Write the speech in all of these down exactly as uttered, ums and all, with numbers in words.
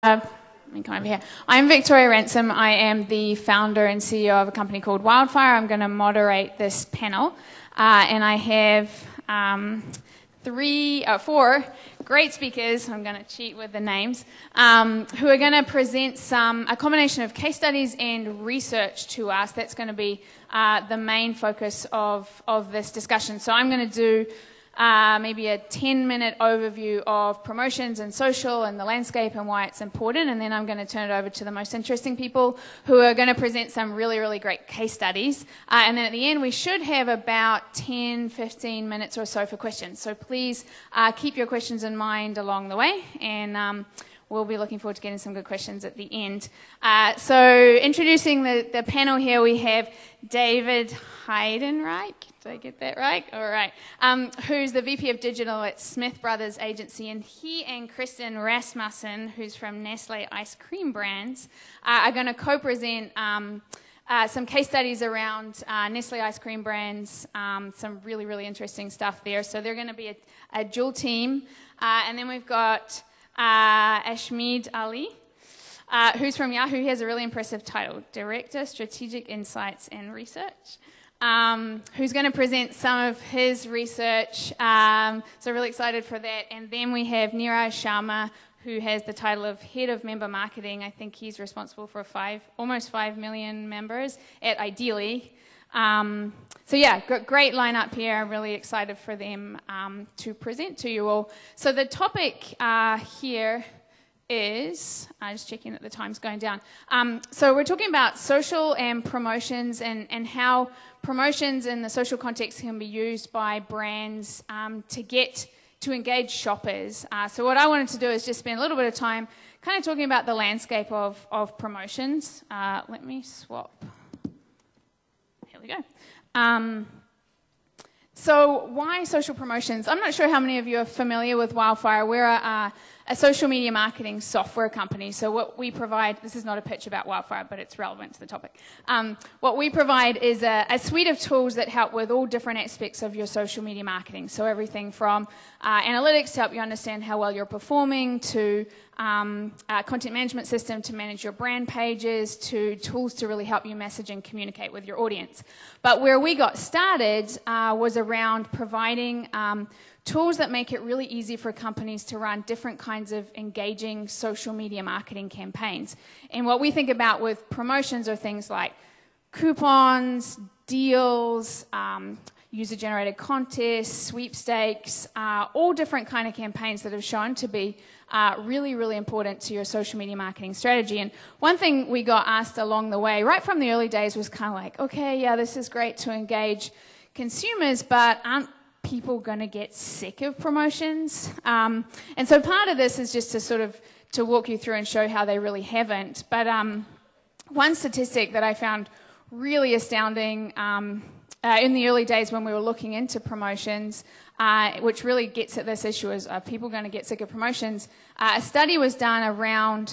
Uh, let me come over here. I'm Victoria Ransom. I am the founder and C E O of a company called Wildfire. I'm going to moderate this panel, uh, and I have um, three, uh, four great speakers. I'm going to cheat with the names, um, who are going to present some a combination of case studies and research to us. That's going to be uh, the main focus of of this discussion. So I'm going to do. Uh, maybe a ten minute overview of promotions and social and the landscape and why it's important, and then I'm going to turn it over to the most interesting people who are going to present some really, really great case studies. Uh, and then at the end, we should have about ten, fifteen minutes or so for questions. So please uh, keep your questions in mind along the way, and um, we'll be looking forward to getting some good questions at the end. Uh, so introducing the, the panel here, we have David Heidenreich. Did I get that right? All right. Um, who's the V P of Digital at Smith Brothers Agency. And he and Kristen Rasmussen, who's from Nestle Ice Cream Brands, uh, are going to co-present um, uh, some case studies around uh, Nestle Ice Cream Brands, um, some really, really interesting stuff there. So they're going to be a, a dual team. Uh, and then we've got Uh, Ashmeed Ali, uh, who's from Yahoo. He has a really impressive title, Director, Strategic Insights and Research, um, who's going to present some of his research. Um, so really excited for that. And then we have Neera Sharma, who has the title of Head of Member Marketing. I think he's responsible for five, almost five million members at Ideeli. Um, so yeah, great lineup here. I'm really excited for them um, to present to you all. So the topic uh, here is, I'm just checking that the time's going down. Um, so we're talking about social and promotions, and, and how promotions in the social context can be used by brands um, to get to engage shoppers. Uh, so what I wanted to do is just spend a little bit of time kind of talking about the landscape of, of promotions. Uh, let me swap. There we go. Um, so why social promotions? I'm not sure how many of you are familiar with Wildfire. We're a, a social media marketing software company. So what we provide, this is not a pitch about Wildfire, but it's relevant to the topic. Um, what we provide is a, a suite of tools that help with all different aspects of your social media marketing. So everything from uh, analytics to help you understand how well you're performing, to Um, uh, content management system to manage your brand pages, to tools to really help you message and communicate with your audience. But where we got started uh, was around providing um, tools that make it really easy for companies to run different kinds of engaging social media marketing campaigns. And what we think about with promotions are things like coupons, deals, um, user-generated contests, sweepstakes, uh, all different kind of campaigns that have shown to be Uh, really, really important to your social media marketing strategy. And one thing we got asked along the way, right from the early days, was kind of like, okay, yeah, this is great to engage consumers, but aren't people going to get sick of promotions? Um, and so part of this is just to sort of to walk you through and show how they really haven't. But um, one statistic that I found really astounding um, uh, in the early days when we were looking into promotions, Uh, which really gets at this issue, is are people going to get sick of promotions? Uh, a study was done around,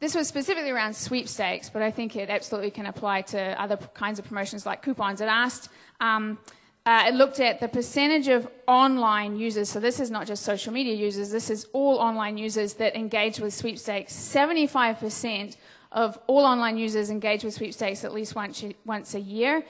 this was specifically around sweepstakes, but I think it absolutely can apply to other kinds of promotions like coupons. It asked, um, uh, it looked at the percentage of online users, so this is not just social media users, this is all online users that engage with sweepstakes. seventy-five percent of all online users engage with sweepstakes at least once, once a year.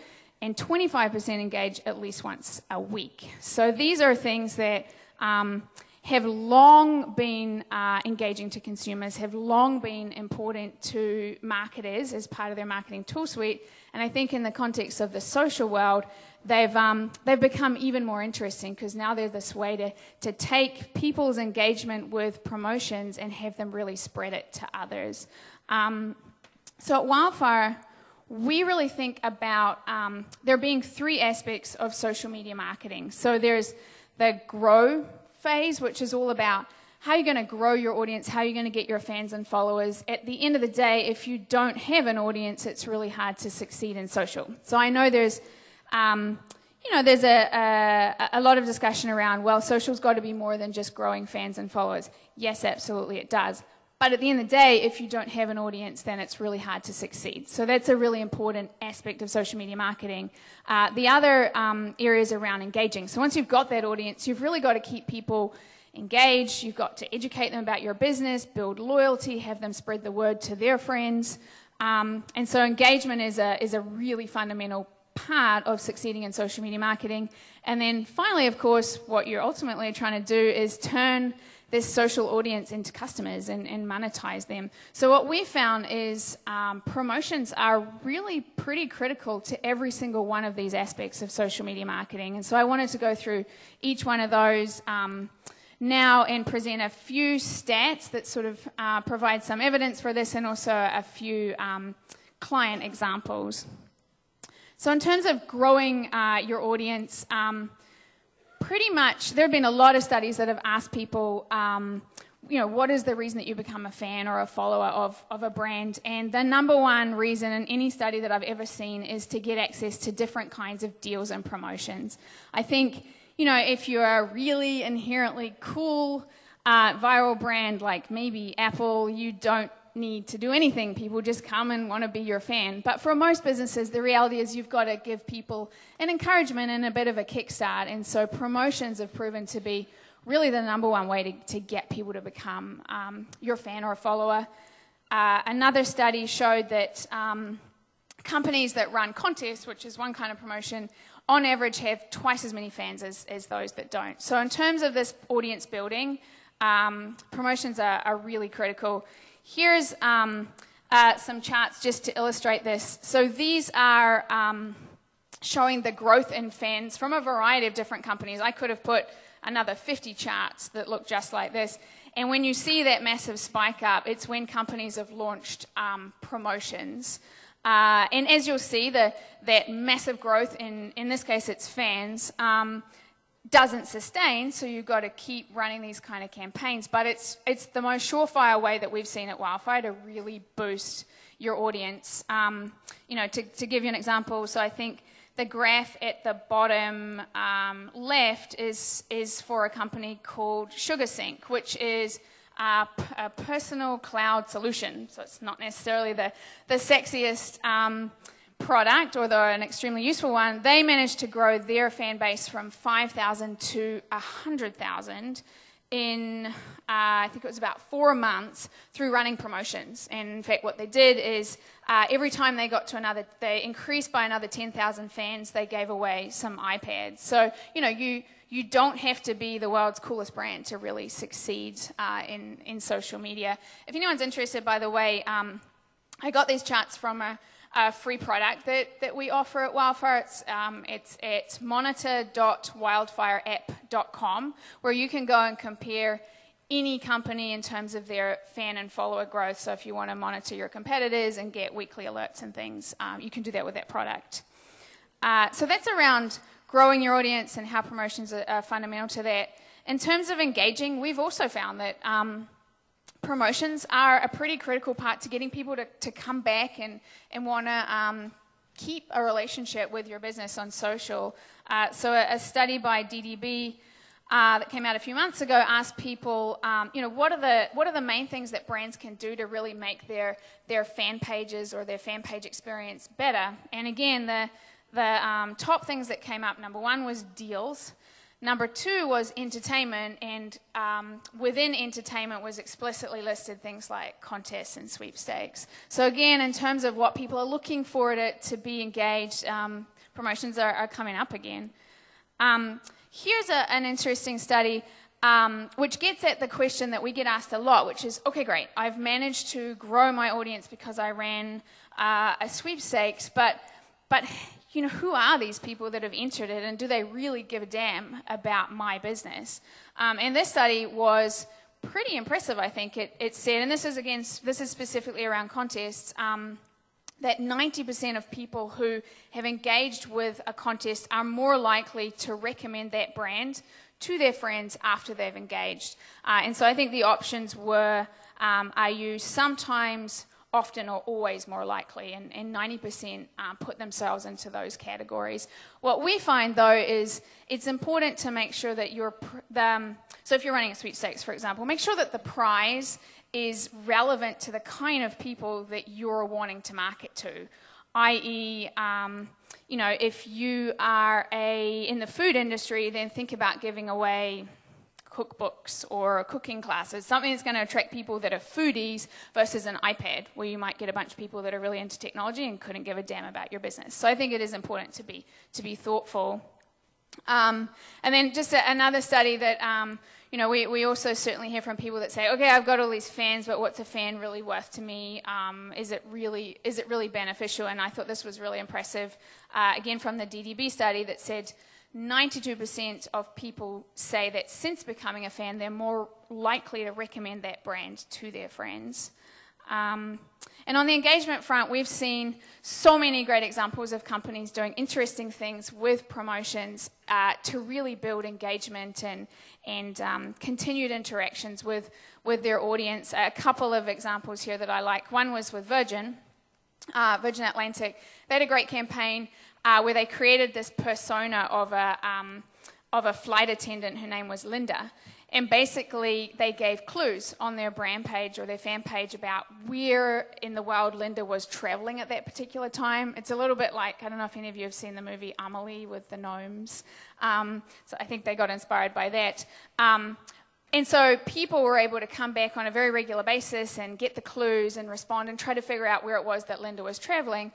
And twenty-five percent engage at least once a week. So these are things that um, have long been uh, engaging to consumers, have long been important to marketers as part of their marketing tool suite. And I think in the context of the social world, they've, um, they've become even more interesting, because now they're this way to, to take people's engagement with promotions and have them really spread it to others. Um, so at Wildfire, we really think about um, there being three aspects of social media marketing. So there's the grow phase, which is all about how you're going to grow your audience, how you're going to get your fans and followers. At the end of the day, if you don't have an audience, it's really hard to succeed in social. So I know there's, um, you know, there's a, a, a lot of discussion around, well, social's got to be more than just growing fans and followers. Yes, absolutely, it does. But at the end of the day, if you don't have an audience, then it's really hard to succeed. So that's a really important aspect of social media marketing. Uh, the other um, area is around engaging. So once you've got that audience, you've really got to keep people engage, you've got to educate them about your business, build loyalty, have them spread the word to their friends. Um, and so engagement is a, is a really fundamental part of succeeding in social media marketing. And then finally, of course, what you're ultimately trying to do is turn this social audience into customers and, and monetize them. So what we found is um, promotions are really pretty critical to every single one of these aspects of social media marketing. And so I wanted to go through each one of those um, now and present a few stats that sort of uh, provide some evidence for this, and also a few um, client examples. So in terms of growing uh, your audience, um, pretty much, there have been a lot of studies that have asked people, um, you know, what is the reason that you become a fan or a follower of, of a brand? And the number one reason in any study that I've ever seen is to get access to different kinds of deals and promotions. I think, you know, if you're a really inherently cool uh, viral brand like maybe Apple, you don't need to do anything. People just come and want to be your fan. But for most businesses, the reality is you've got to give people an encouragement and a bit of a kickstart. And so promotions have proven to be really the number one way to, to get people to become um, your fan or a follower. Uh, another study showed that um, companies that run contests, which is one kind of promotion, on average have twice as many fans as, as those that don't. So in terms of this audience building, um, promotions are, are really critical. Here's um, uh, some charts just to illustrate this. So these are um, showing the growth in fans from a variety of different companies. I could have put another fifty charts that look just like this. And when you see that massive spike up, it's when companies have launched um, promotions. Uh, and as you'll see, the, that massive growth in, in this case, it's fans, um, doesn't sustain, so you've got to keep running these kind of campaigns. But it's it's the most surefire way that we've seen at Wildfire to really boost your audience. Um, you know, to, to give you an example, so I think the graph at the bottom um, left is is for a company called SugarSync, which is a, a personal cloud solution. So it's not necessarily the the sexiest Um, product, although an extremely useful one. They managed to grow their fan base from five thousand to one hundred thousand in, uh, I think it was about four months, through running promotions. And in fact, what they did is uh, every time they got to another, they increased by another ten thousand fans, they gave away some iPads. So, you know, you, you don't have to be the world's coolest brand to really succeed uh, in, in social media. If anyone's interested, by the way, um, I got these charts from a A free product that, that we offer at Wildfire. It's, um, it's at monitor dot wildfire app dot com, where you can go and compare any company in terms of their fan and follower growth. So if you want to monitor your competitors and get weekly alerts and things, um, you can do that with that product. Uh, so that's around growing your audience and how promotions are, are fundamental to that. In terms of engaging, we've also found that um, promotions are a pretty critical part to getting people to, to come back and, and want to um, keep a relationship with your business on social. Uh, so a, a study by D D B uh, that came out a few months ago asked people, um, you know, what are, the, what are the main things that brands can do to really make their, their fan pages or their fan page experience better? And again, the, the um, top things that came up, number one was deals. Number two was entertainment, and um, within entertainment was explicitly listed things like contests and sweepstakes. So again, in terms of what people are looking for to, to be engaged, um, promotions are, are coming up again. Um, here's a, an interesting study um, which gets at the question that we get asked a lot, which is, okay, great, I've managed to grow my audience because I ran uh, a sweepstakes, but, but you know, who are these people that have entered it, and do they really give a damn about my business? Um, and this study was pretty impressive, I think. It, it said, and this is again, this is specifically around contests, um, that ninety percent of people who have engaged with a contest are more likely to recommend that brand to their friends after they've engaged. Uh, and so I think the options were, um, are you sometimes, often, or always more likely, and, and ninety percent um, put themselves into those categories. What we find, though, is it's important to make sure that you're, pr the, um, so if you're running a sweepstakes, for example, make sure that the prize is relevant to the kind of people that you're wanting to market to, that is, um, you know, if you are a, in the food industry, then think about giving away cookbooks or cooking classes, something that's going to attract people that are foodies versus an iPad, where you might get a bunch of people that are really into technology and couldn't give a damn about your business. So I think it is important to be, to be thoughtful. Um, and then just a, another study that, um, you know, we, we also certainly hear from people that say, okay, I've got all these fans, but what's a fan really worth to me? Um, is it really, is it really beneficial? And I thought this was really impressive, uh, again, from the D D B study that said ninety-two percent of people say that since becoming a fan, they're more likely to recommend that brand to their friends. Um, and on the engagement front, we've seen so many great examples of companies doing interesting things with promotions uh, to really build engagement and, and um, continued interactions with, with their audience. A couple of examples here that I like. One was with Virgin, uh, Virgin Atlantic. They had a great campaign uh, where they created this persona of a, um, of a flight attendant. Her name was Linda. And basically, they gave clues on their brand page or their fan page about where in the world Linda was traveling at that particular time. It's a little bit like, I don't know if any of you have seen the movie Amelie with the gnomes. Um, so I think they got inspired by that. Um, and so people were able to come back on a very regular basis and get the clues and respond and try to figure out where it was that Linda was traveling.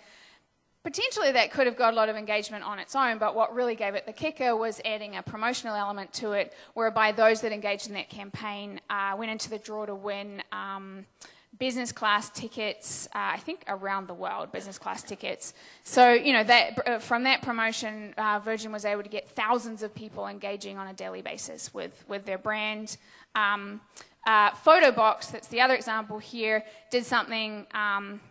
Potentially that could have got a lot of engagement on its own, but what really gave it the kicker was adding a promotional element to it, whereby those that engaged in that campaign uh, went into the draw to win um, business class tickets, uh, I think around the world, business class tickets. So, you know, that, uh, from that promotion, uh, Virgin was able to get thousands of people engaging on a daily basis with, with their brand. Um, uh, Photobox, that's the other example here, did something... Um,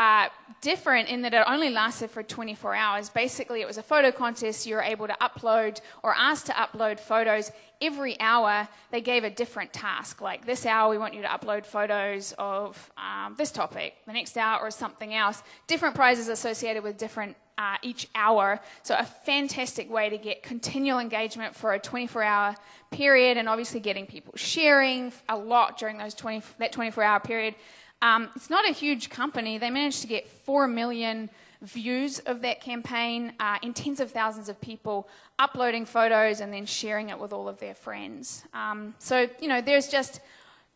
Uh, different in that it only lasted for twenty-four hours. Basically, it was a photo contest. You were able to upload or asked to upload photos. Every hour, they gave a different task. Like, this hour, we want you to upload photos of um, this topic. The next hour, or something else. Different prizes associated with different uh, each hour. So a fantastic way to get continual engagement for a twenty-four hour period, and obviously getting people sharing a lot during those twenty, that twenty-four hour period. Um, it's not a huge company. They managed to get four million views of that campaign uh, and tens of thousands of people uploading photos and then sharing it with all of their friends. Um, so, you know, there's just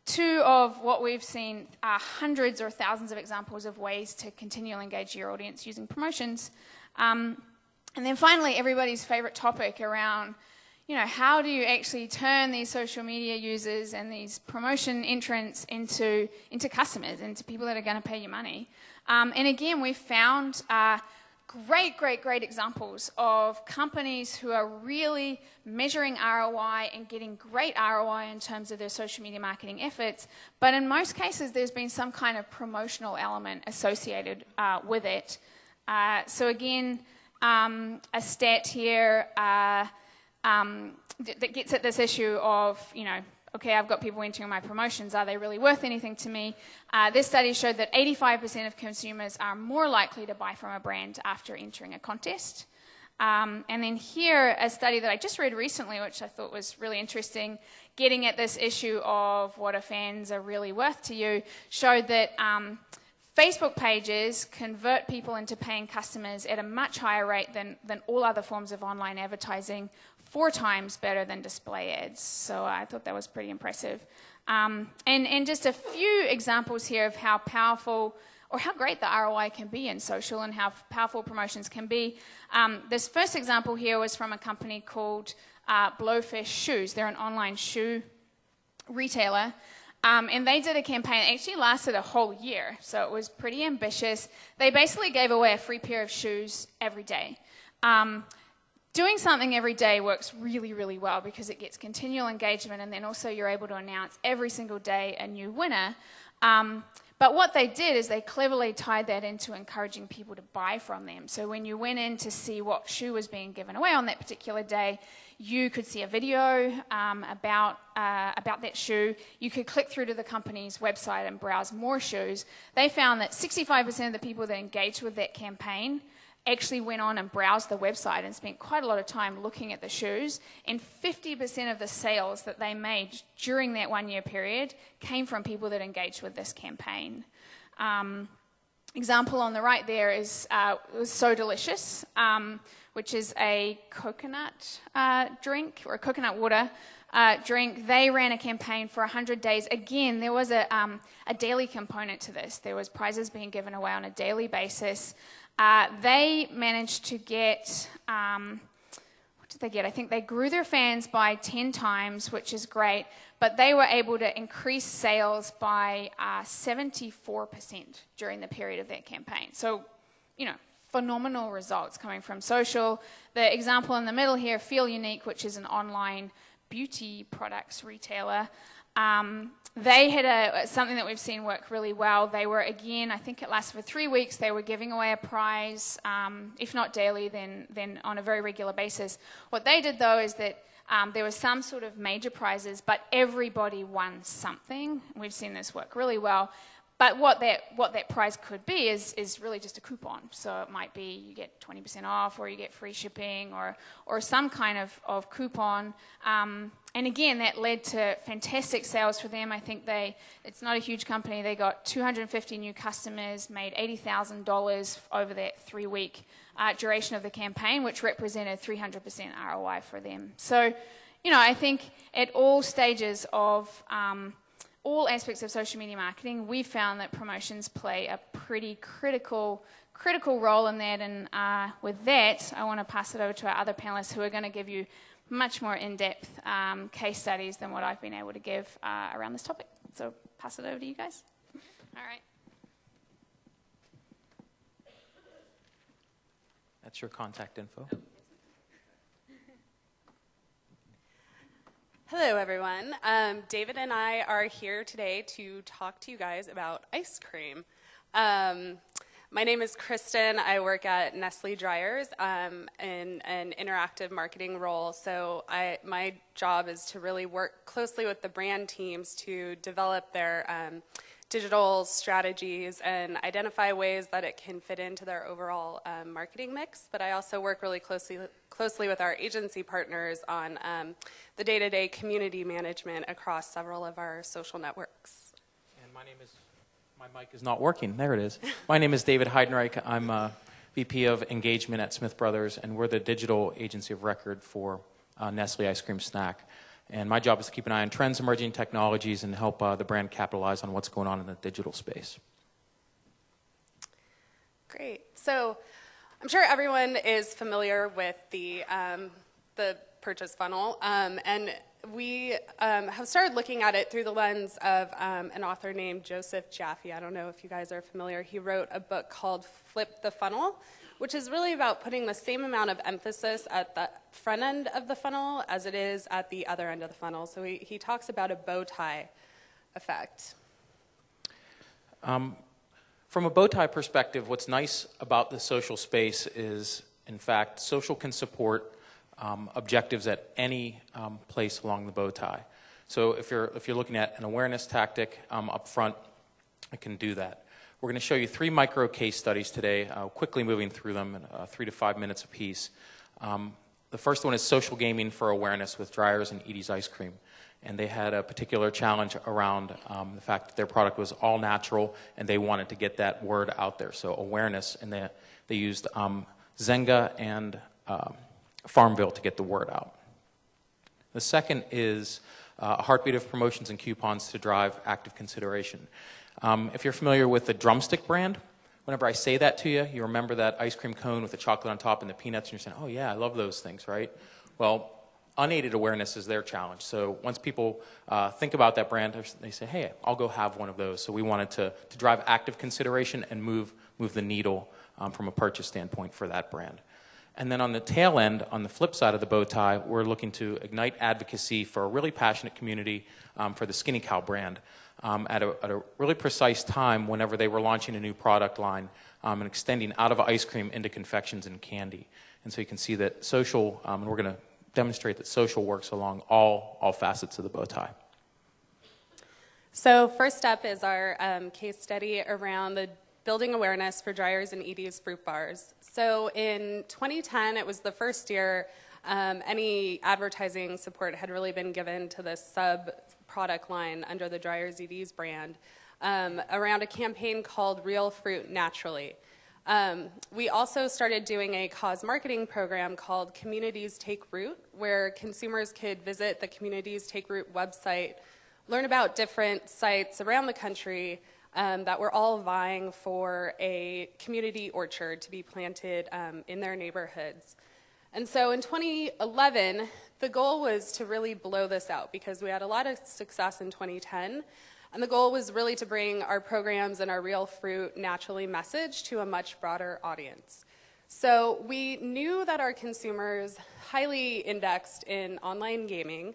two of what we've seen, uh, hundreds or thousands of examples of ways to continually engage your audience using promotions. Um, and then finally, everybody's favorite topic around, you know, how do you actually turn these social media users and these promotion entrants into, into customers, into people that are going to pay you money? Um, and again, we've found uh, great, great, great examples of companies who are really measuring R O I and getting great R O I in terms of their social media marketing efforts. But in most cases, there's been some kind of promotional element associated uh, with it. Uh, so again, um, a stat here... Uh, Um, that gets at this issue of, you know, okay, I've got people entering my promotions. Are they really worth anything to me? Uh, this study showed that eighty-five percent of consumers are more likely to buy from a brand after entering a contest. Um, and then here, a study that I just read recently, which I thought was really interesting, getting at this issue of what are fans are really worth to you, showed that um, Facebook pages convert people into paying customers at a much higher rate than, than all other forms of online advertising, four times better than display ads. So I thought that was pretty impressive. Um, and, and just a few examples here of how powerful or how great the R O I can be in social and how powerful promotions can be. Um, this first example here was from a company called uh, Blowfish Shoes. They're an online shoe retailer. Um, and they did a campaign that actually lasted a whole year, so it was pretty ambitious. They basically gave away a free pair of shoes every day. Um, Doing something every day works really, really well because it gets continual engagement, and then also you're able to announce every single day a new winner. Um, but what they did is they cleverly tied that into encouraging people to buy from them. So when you went in to see what shoe was being given away on that particular day, you could see a video um, about, uh, about that shoe. You could click through to the company's website and browse more shoes. They found that sixty-five percent of the people that engaged with that campaign actually went on and browsed the website and spent quite a lot of time looking at the shoes, and fifty percent of the sales that they made during that one-year period came from people that engaged with this campaign. Um, example on the right there is uh, So Delicious, um, which is a coconut uh, drink or a coconut water uh, drink, they ran a campaign for one hundred days. Again, there was a, um, a daily component to this. There was prizes being given away on a daily basis. Uh, they managed to get... Um, they get. I think they grew their fans by ten times, which is great, but they were able to increase sales by uh, seventy-four percent during the period of that campaign. So, you know, phenomenal results coming from social. The example in the middle here, Feel Unique, which is an online beauty products retailer, um, they had a, something that we've seen work really well. They were, again, I think it lasted for three weeks. They were giving away a prize, um, if not daily, then, then on a very regular basis. What they did, though, is that um, there was some sort of major prizes, but everybody won something. We've seen this work really well. But what that, what that prize could be is, is really just a coupon. So it might be you get twenty percent off, or you get free shipping, or, or some kind of, of coupon. Um, and again, that led to fantastic sales for them. I think they, it's not a huge company. They got two hundred fifty new customers, made eighty thousand dollars over that three-week uh, duration of the campaign, which represented three hundred percent R O I for them. So, you know, I think at all stages of... Um, all aspects of social media marketing, we found that promotions play a pretty critical critical role in that. And uh, with that, I want to pass it over to our other panelists, who are going to give you much more in-depth um, case studies than what I've been able to give uh, around this topic. So pass it over to you guys. All right. That's your contact info. Oh. Hello, everyone. Um, David and I are here today to talk to you guys about ice cream. Um, my name is Kristen. I work at Nestle Dreyers um, in an interactive marketing role. So I, my job is to really work closely with the brand teams to develop their um, digital strategies and identify ways that it can fit into their overall um, marketing mix. But I also work really closely closely with our agency partners on um, the day-to-day community management across several of our social networks. And my name is, my mic is not working, there it is. My name is David Heidenreich. I'm a V P of Engagement at Smith Brothers, and we're the digital agency of record for uh, Nestle Ice Cream Snack. And my job is to keep an eye on trends, emerging technologies, and help uh, the brand capitalize on what's going on in the digital space. Great. So I'm sure everyone is familiar with the, um, the purchase funnel, um, and we um, have started looking at it through the lens of um, an author named Joseph Jaffe. I don't know if you guys are familiar. He wrote a book called Flip the Funnel, which is really about putting the same amount of emphasis at the front end of the funnel as it is at the other end of the funnel. So he, he talks about a bow tie effect. Um. From a bow tie perspective, what's nice about the social space is, in fact, social can support um, objectives at any um, place along the bow tie. So if you're, if you're looking at an awareness tactic um, up front, it can do that. We're going to show you three micro case studies today, uh, quickly moving through them in uh, three to five minutes apiece. Um, the first one is social gaming for awareness with Dryers and Edy's Ice Cream. And they had a particular challenge around um, the fact that their product was all natural, and they wanted to get that word out there. So awareness, and they, they used um, Zenga and um, Farmville to get the word out. The second is uh, a heartbeat of promotions and coupons to drive active consideration. Um, if you're familiar with the Drumstick brand, whenever I say that to you, you remember that ice cream cone with the chocolate on top and the peanuts, and you're saying, oh yeah, I love those things, right? Well, unaided awareness is their challenge. So once people uh, think about that brand, they say, hey, I'll go have one of those. So we wanted to, to drive active consideration and move, move the needle um, from a purchase standpoint for that brand. And then on the tail end, on the flip side of the bow tie, we're looking to ignite advocacy for a really passionate community um, for the Skinny Cow brand um, at, a, at a really precise time whenever they were launching a new product line um, and extending out of ice cream into confections and candy. And so you can see that social, um, and we're going to demonstrate that social works along all, all facets of the bow tie. So first up is our um, case study around the building awareness for Dryers and Edy's fruit bars. So in twenty ten, it was the first year um, any advertising support had really been given to this sub-product line under the Dryers Edy's brand um, around a campaign called Real Fruit Naturally. Um, we also started doing a cause marketing program called Communities Take Root, where consumers could visit the Communities Take Root website, learn about different sites around the country um, that were all vying for a community orchard to be planted um, in their neighborhoods. And so in twenty eleven, the goal was to really blow this out, because we had a lot of success in twenty ten. And the goal was really to bring our programs and our Real Fruit Naturally message to a much broader audience. So we knew that our consumers highly indexed in online gaming.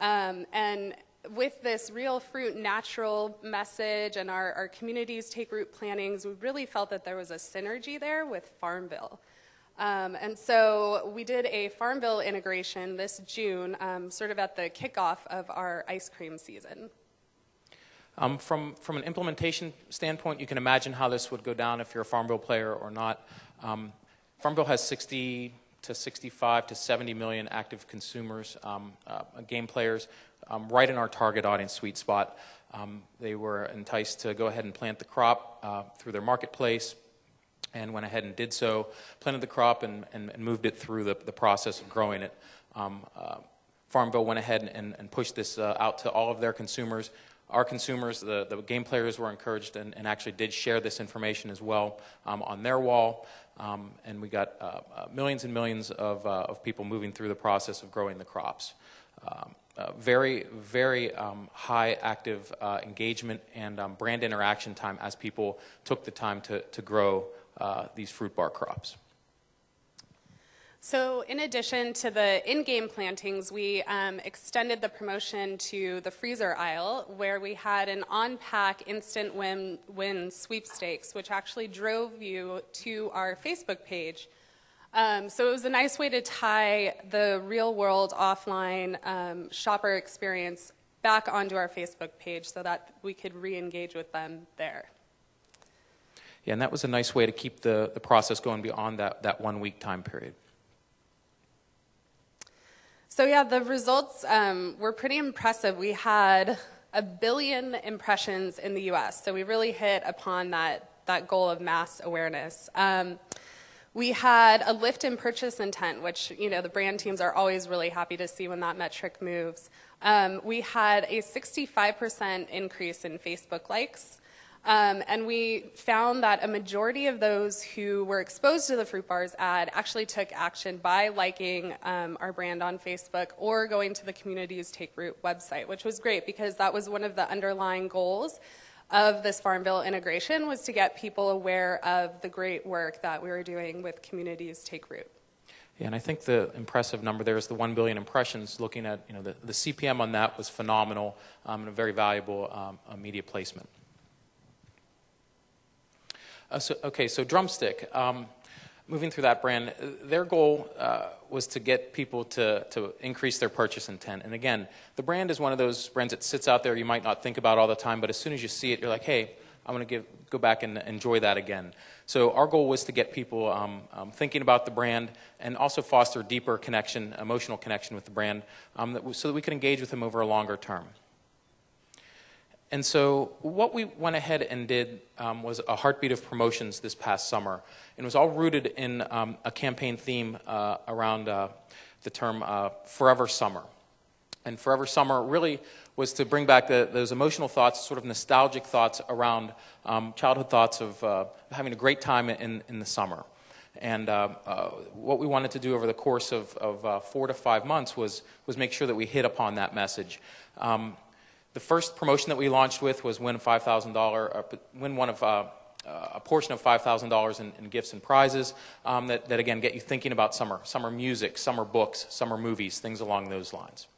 Um, and with this Real Fruit Natural message and our, our Communities Take Root plannings, we really felt that there was a synergy there with Farmville. Um, and so we did a Farmville integration this June, um, sort of at the kickoff of our ice cream season. Um, from, from an implementation standpoint, you can imagine how this would go down if you're a Farmville player or not. Um, Farmville has sixty to sixty-five to seventy million active consumers, um, uh, game players, um, right in our target audience sweet spot. Um, they were enticed to go ahead and plant the crop uh, through their marketplace, and went ahead and did so, planted the crop and, and, and moved it through the, the process of growing it. Um, uh, Farmville went ahead and, and pushed this uh, out to all of their consumers. Our consumers, the, the game players, were encouraged and, and actually did share this information as well um, on their wall. Um, and we got uh, uh, millions and millions of, uh, of people moving through the process of growing the crops. Um, uh, very, very um, high active uh, engagement and um, brand interaction time as people took the time to, to grow uh, these fruit bar crops. So in addition to the in-game plantings, we um, extended the promotion to the freezer aisle, where we had an on-pack instant win, win sweepstakes, which actually drove you to our Facebook page. Um, so it was a nice way to tie the real-world offline um, shopper experience back onto our Facebook page so that we could re-engage with them there. Yeah, and that was a nice way to keep the, the process going beyond that, that one-week time period. So yeah, the results um, were pretty impressive. We had a billion impressions in the U S, so we really hit upon that, that goal of mass awareness. Um, we had a lift in purchase intent, which, you know, the brand teams are always really happy to see when that metric moves. Um, we had a sixty-five percent increase in Facebook likes, um, and we found that a majority of those who were exposed to the Fruit Bars ad actually took action by liking um, our brand on Facebook or going to the Communities Take Root website, which was great, because that was one of the underlying goals of this Farmville integration, was to get people aware of the great work that we were doing with Communities Take Root. Yeah, and I think the impressive number there is the one billion impressions. Looking at, you know, the, the C P M on that was phenomenal, um, and a very valuable um, uh, media placement. Uh, so, okay, so Drumstick, um, moving through that brand, their goal uh, was to get people to, to increase their purchase intent. And again, the brand is one of those brands that sits out there you might not think about all the time, but as soon as you see it, you're like, hey, I'm going to go back and enjoy that again. So our goal was to get people um, um, thinking about the brand, and also foster deeper connection, emotional connection with the brand, um, that so that we could engage with them over a longer term. And so what we went ahead and did um, was a heartbeat of promotions this past summer. And it was all rooted in um, a campaign theme uh, around uh, the term uh, Forever Summer. And Forever Summer really was to bring back the, those emotional thoughts, sort of nostalgic thoughts around um, childhood thoughts of uh, having a great time in, in the summer. And uh, uh, what we wanted to do over the course of, of uh, four to five months was, was make sure that we hit upon that message. Um, The first promotion that we launched with was win five thousand dollars, win one of uh, a portion of five thousand dollars in, in gifts and prizes. Um, that, that again get you thinking about summer, summer music, summer books, summer movies, things along those lines.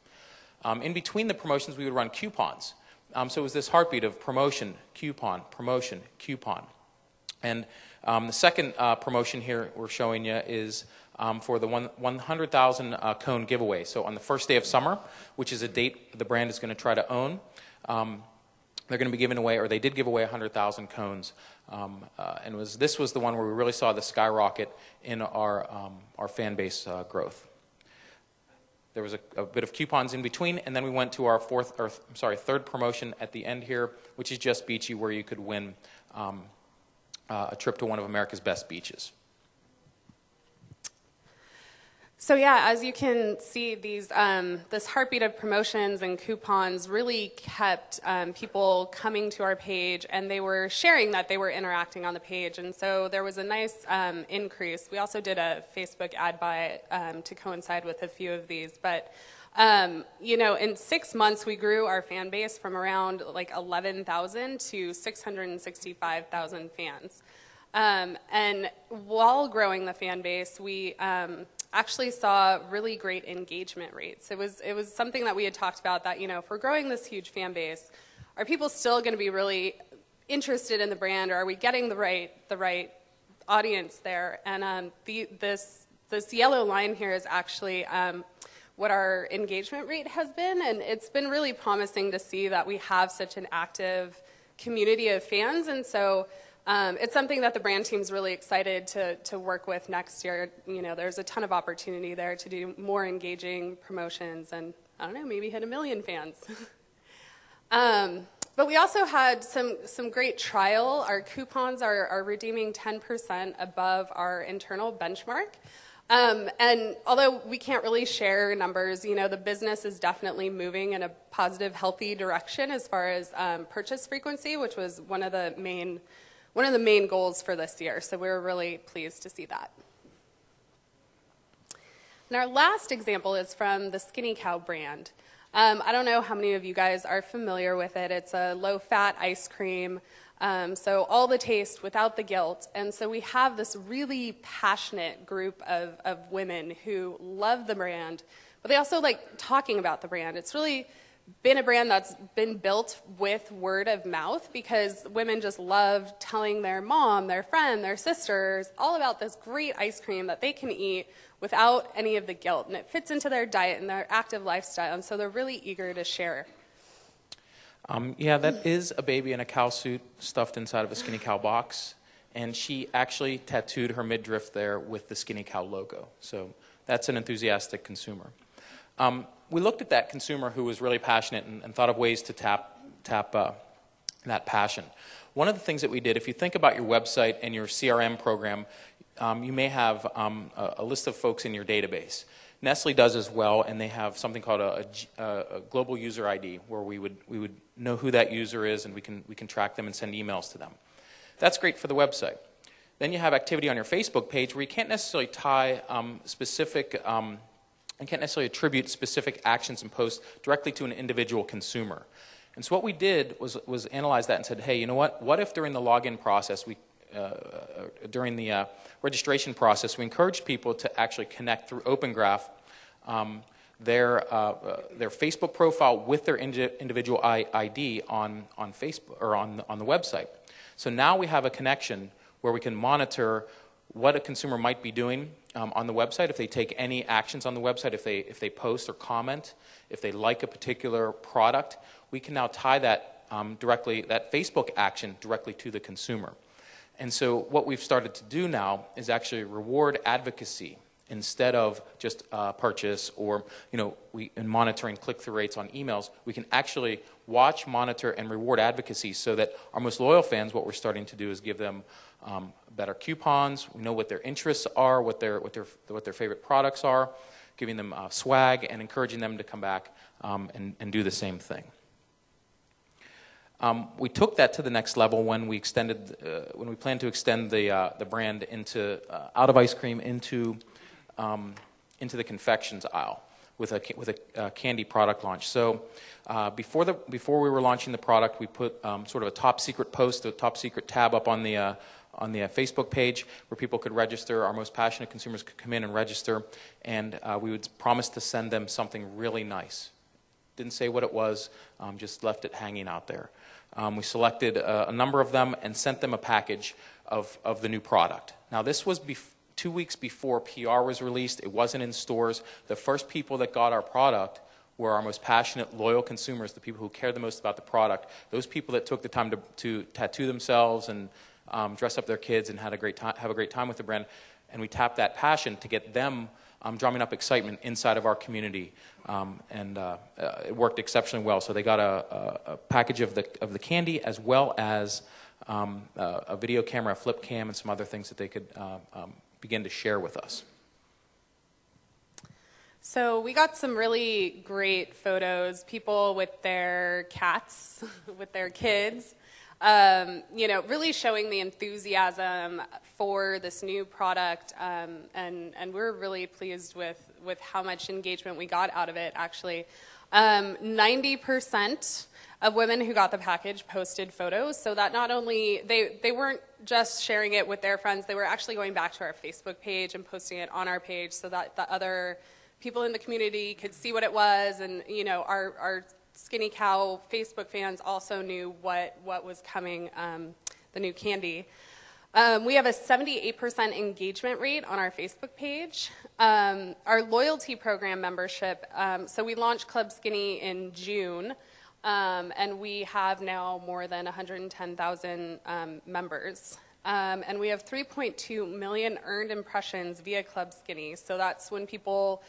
Um, in between the promotions, we would run coupons. Um, so it was this heartbeat of promotion, coupon, promotion, coupon. And um, the second uh, promotion here we're showing you is um, for the one hundred thousand uh, cone giveaway. So on the first day of summer, which is a date the brand is going to try to own, um, they're going to be giving away, or they did give away, one hundred thousand cones. Um, uh, and was, this was the one where we really saw the skyrocket in our, um, our fan base uh, growth. There was a, a bit of coupons in between, and then we went to our fourth, or th- I'm sorry, third promotion at the end here, which is Just Beachy, where you could win Um, uh, a trip to one of America's best beaches. So yeah, as you can see, these um, this heartbeat of promotions and coupons really kept um, people coming to our page, and they were sharing that they were interacting on the page, and so there was a nice um, increase. We also did a Facebook ad buy um, to coincide with a few of these, but um, you know, in six months we grew our fan base from around like eleven thousand to six hundred sixty-five thousand fans, um, and while growing the fan base, we um, actually saw really great engagement rates. It was, it was something that we had talked about, that, you know, if we're growing this huge fan base, are people still going to be really interested in the brand, or are we getting the right, the right audience there? And um, the, this, this yellow line here is actually um, what our engagement rate has been, and it's been really promising to see that we have such an active community of fans, and so Um, it's something that the brand team's really excited to, to work with next year. You know, there's a ton of opportunity there to do more engaging promotions and, I don't know, maybe hit a million fans. um, but we also had some, some great trial. Our coupons are, are redeeming ten percent above our internal benchmark. Um, and although we can't really share numbers, you know, the business is definitely moving in a positive, healthy direction as far as um, purchase frequency, which was one of the main... one of the main goals for this year, so we were really pleased to see that. And our last example is from the Skinny Cow brand. Um, I don't know how many of you guys are familiar with it. It's a low-fat ice cream, um, so all the taste without the guilt. And so we have this really passionate group of, of women who love the brand, but they also like talking about the brand. It's really been a brand that's been built with word of mouth, because women just love telling their mom, their friend, their sisters all about this great ice cream that they can eat without any of the guilt, and it fits into their diet and their active lifestyle, and so they're really eager to share. Um, yeah, that is a baby in a cow suit stuffed inside of a Skinny Cow box, and she actually tattooed her midriff there with the Skinny Cow logo, so that's an enthusiastic consumer. Um, We looked at that consumer who was really passionate and, and thought of ways to tap, tap uh, that passion. One of the things that we did, if you think about your website and your C R M program, um, you may have um, a, a list of folks in your database. Nestle does as well, and they have something called a, a, a global user I D, where we would, we would know who that user is, and we can, we can track them and send emails to them. That's great for the website. Then you have activity on your Facebook page where you can't necessarily tie um, specific... Um, and can't necessarily attribute specific actions and posts directly to an individual consumer. And so what we did was, was analyze that and said, hey, you know what, what if during the login process, we, uh, during the uh, registration process, we encouraged people to actually connect through OpenGraph um, their, uh, uh, their Facebook profile with their indi individual I D on, on Facebook, or on, on the website. So now we have a connection where we can monitor what a consumer might be doing um, on the website, if they take any actions on the website, if they, if they post or comment, if they like a particular product. We can now tie that um, directly, that Facebook action directly to the consumer. And so what we've started to do now is actually reward advocacy instead of just uh, purchase, or, you know, we, in monitoring click-through rates on emails, we can actually watch, monitor, and reward advocacy, so that our most loyal fans, what we're starting to do is give them um, better coupons. We know what their interests are, what their, what their, what their favorite products are, giving them uh, swag, and encouraging them to come back um, and, and do the same thing. Um, we took that to the next level when we extended, uh, when we planned to extend the, uh, the brand into, uh, out of ice cream into... Um, into the confections aisle with a, with a uh, candy product launch. So uh, before, the, before we were launching the product, we put um, sort of a top secret post, a top secret tab up on the, uh, on the uh, Facebook page, where people could register. Our most passionate consumers could come in and register, and uh, we would promise to send them something really nice. Didn't say what it was, um, just left it hanging out there. Um, we selected a, a number of them and sent them a package of, of the new product. Now this was before Two weeks before P R was released. It wasn't in stores. The first people that got our product were our most passionate, loyal consumers, the people who care the most about the product, those people that took the time to, to tattoo themselves and um, dress up their kids and had a great time, have a great time with the brand. And we tapped that passion to get them um, drumming up excitement inside of our community. Um, and uh, uh, it worked exceptionally well. So they got a, a, a package of the, of the candy, as well as um, uh, a video camera, a flip cam, and some other things that they could uh, um, begin to share with us. So we got some really great photos, people with their cats, with their kids, um, you know, really showing the enthusiasm for this new product, um, and, and we're really pleased with, with how much engagement we got out of it, actually. Um, ninety percent of women who got the package posted photos, so that not only, they, they weren't just sharing it with their friends, they were actually going back to our Facebook page and posting it on our page so that the other people in the community could see what it was, and you know, our, our Skinny Cow Facebook fans also knew what, what was coming, um, the new candy. Um, we have a seventy-eight percent engagement rate on our Facebook page. Um, our loyalty program membership, um, so we launched Club Skinny in June, um, and we have now more than one hundred ten thousand um, members. Um, and we have three point two million earned impressions via Club Skinny, so that's when people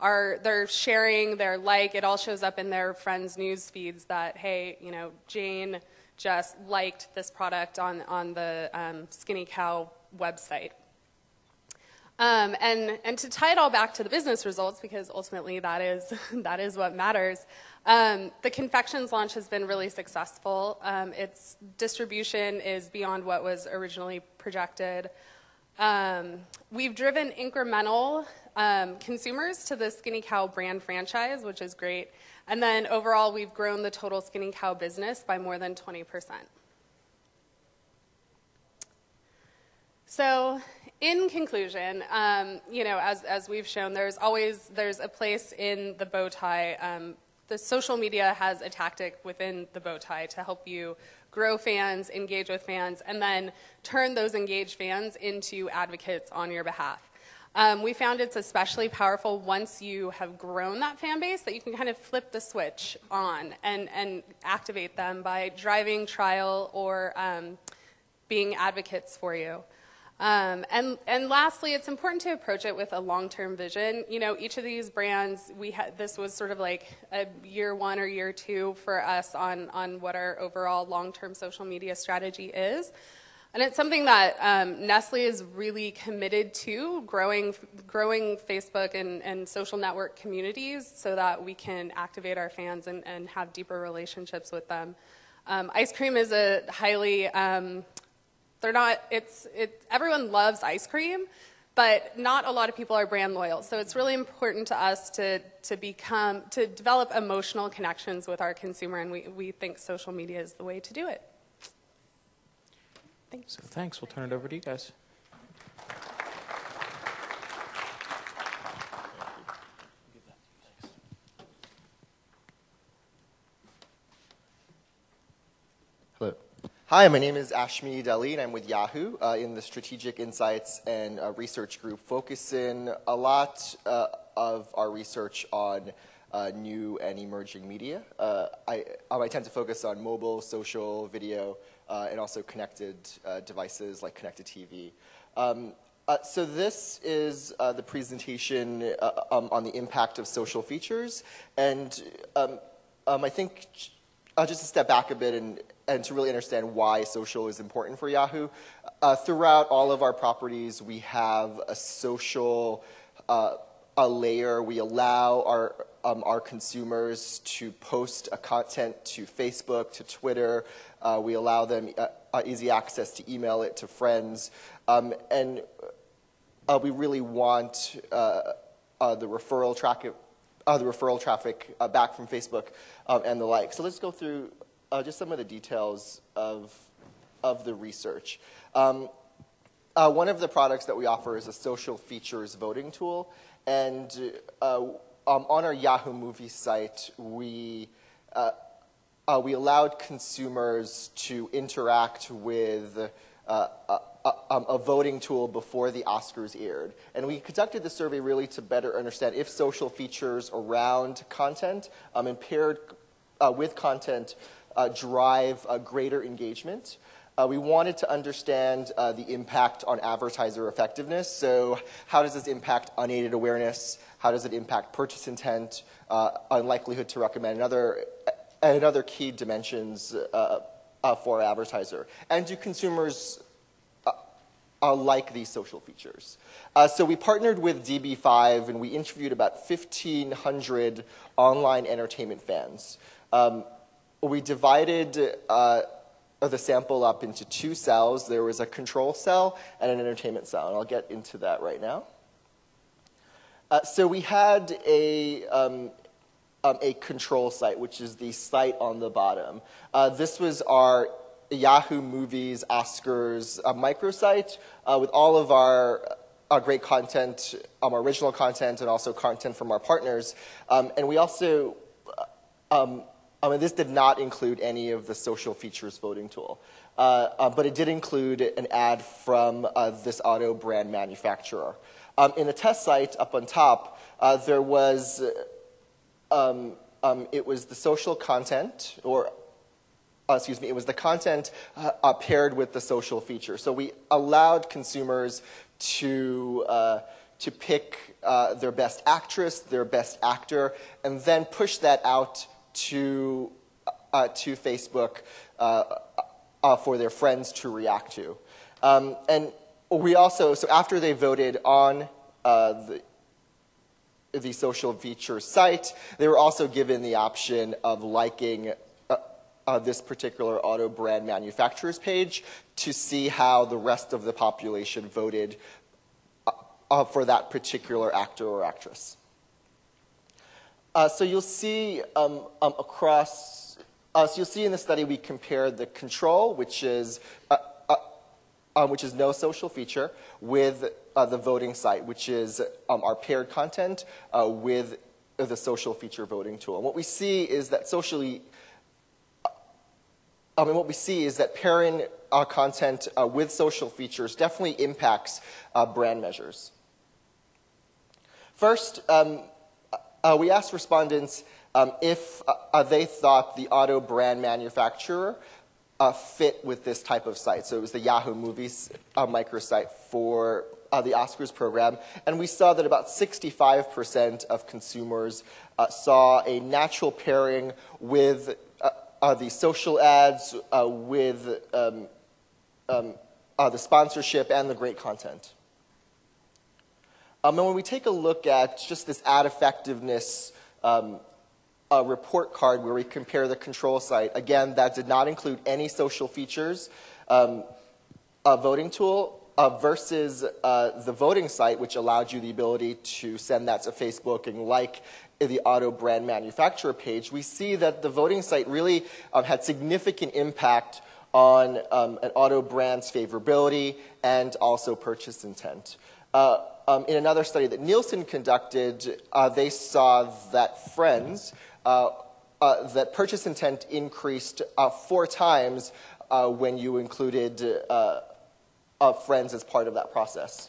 are, they're sharing, they're like, it all shows up in their friends' news feeds that, hey, you know, Jane just liked this product on, on the um, Skinny Cow website. Um, and, and to tie it all back to the business results, because ultimately that is, that is what matters, um, the confections launch has been really successful. Um, its distribution is beyond what was originally projected. Um, we've driven incremental um, consumers to the Skinny Cow brand franchise, which is great. And then overall, we've grown the total Skinny Cow business by more than twenty percent. So in conclusion, um, you know, as, as we've shown, there's always, there's a place in the bow tie. Um, the social media has a tactic within the bow tie to help you grow fans, engage with fans, and then turn those engaged fans into advocates on your behalf. Um, we found it's especially powerful once you have grown that fan base, that you can kind of flip the switch on and, and activate them by driving trial or um, being advocates for you. Um, and, and lastly, it's important to approach it with a long-term vision. You know, each of these brands, we had, this was sort of like a year one or year two for us on, on what our overall long-term social media strategy is. And it's something that um, Nestle is really committed to, growing, growing Facebook and, and social network communities so that we can activate our fans and, and have deeper relationships with them. Um, ice cream is a highly... Um, They're not, it's, it, everyone loves ice cream, but not a lot of people are brand loyal. So it's really important to us to, to become, to develop emotional connections with our consumer, and we, we think social media is the way to do it. Thanks. So thanks, we'll turn it over to you guys. Hi, my name is Ashmeed Ali, and I'm with Yahoo uh, in the Strategic Insights and uh, Research Group, focusing a lot uh, of our research on uh, new and emerging media. Uh, I, I tend to focus on mobile, social, video, uh, and also connected uh, devices like connected T V. Um, uh, so this is uh, the presentation uh, um, on the impact of social features, and um, um, I think uh, just to step back a bit and and to really understand why social is important for Yahoo. Uh, throughout all of our properties, we have a social uh, a layer. We allow our, um, our consumers to post a content to Facebook, to Twitter. Uh, we allow them uh, uh, easy access to email it to friends. Um, and uh, we really want uh, uh, the referral traffic, uh, the referral traffic uh, back from Facebook um, and the like. So let's go through Uh, just some of the details of, of the research. Um, uh, one of the products that we offer is a social features voting tool. And uh, um, on our Yahoo Movie site, we, uh, uh, we allowed consumers to interact with uh, a, a, um, a voting tool before the Oscars aired. And we conducted the survey really to better understand if social features around content um, and paired uh, with content Uh, drive uh, greater engagement. Uh, we wanted to understand uh, the impact on advertiser effectiveness. So how does this impact unaided awareness? How does it impact purchase intent, uh, on likelihood to recommend, and other, and other key dimensions uh, uh, for an advertiser? And do consumers uh, uh, like these social features? Uh, so we partnered with D B five, and we interviewed about fifteen hundred online entertainment fans. Um, we divided uh, the sample up into two cells. There was a control cell and an entertainment cell, and I'll get into that right now. Uh, so we had a, um, um, a control site, which is the site on the bottom. Uh, this was our Yahoo Movies, Oscars uh, microsite uh, with all of our, our great content, um, our original content, and also content from our partners. Um, and we also, um, I mean, this did not include any of the social features voting tool. Uh, uh, but it did include an ad from uh, this auto brand manufacturer. Um, in the test site up on top, uh, there was, um, um, it was the social content, or uh, excuse me, it was the content uh, uh, paired with the social feature. So we allowed consumers to, uh, to pick uh, their best actress, their best actor, and then push that out to, uh, to Facebook uh, uh, for their friends to react to. Um, and we also, so after they voted on uh, the, the social feature site, they were also given the option of liking uh, uh, this particular auto brand manufacturer's page to see how the rest of the population voted uh, uh, for that particular actor or actress. Uh, so you'll see um, um, across, uh, so you'll see in the study we compared the control, which is uh, Um, which is no social feature, with uh, the voting site, which is um, our paired content uh, with the social feature voting tool. And what we see is that socially, um, and what we see is that pairing our content uh, with social features definitely impacts uh, brand measures. First, um, uh, we asked respondents um, if uh, they thought the auto brand manufacturer Uh, fit with this type of site. So it was the Yahoo Movies uh, microsite for uh, the Oscars program. And we saw that about sixty-five percent of consumers uh, saw a natural pairing with uh, uh, the social ads, uh, with um, um, uh, the sponsorship, and the great content. Um, and when we take a look at just this ad effectiveness um, a report card where we compare the control site. Again, that did not include any social features, um, a voting tool uh, versus uh, the voting site, which allowed you the ability to send that to Facebook and like the auto brand manufacturer page. We see that the voting site really um, had significant impact on um, an auto brand's favorability and also purchase intent. Uh, um, in another study that Nielsen conducted, uh, they saw that friends Uh, uh, that purchase intent increased uh, four times uh, when you included uh, uh, friends as part of that process.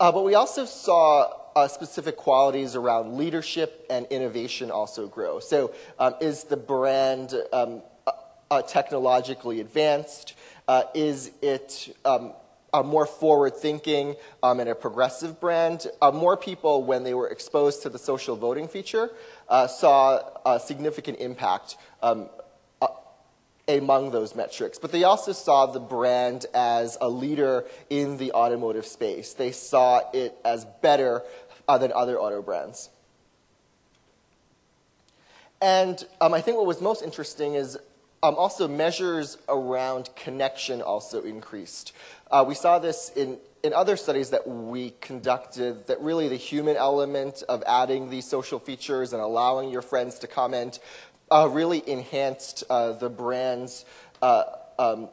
Uh, but we also saw uh, specific qualities around leadership and innovation also grow. So um, is the brand um, uh, technologically advanced? Uh, is it um, Uh, more forward-thinking um, and a progressive brand? Uh, more people, when they were exposed to the social voting feature, uh, saw a significant impact um, uh, among those metrics. But they also saw the brand as a leader in the automotive space. They saw it as better uh, than other auto brands. And um, I think what was most interesting is Um, also, measures around connection also increased. Uh, we saw this in, in other studies that we conducted, that really the human element of adding these social features and allowing your friends to comment uh, really enhanced uh, the brand's uh, um,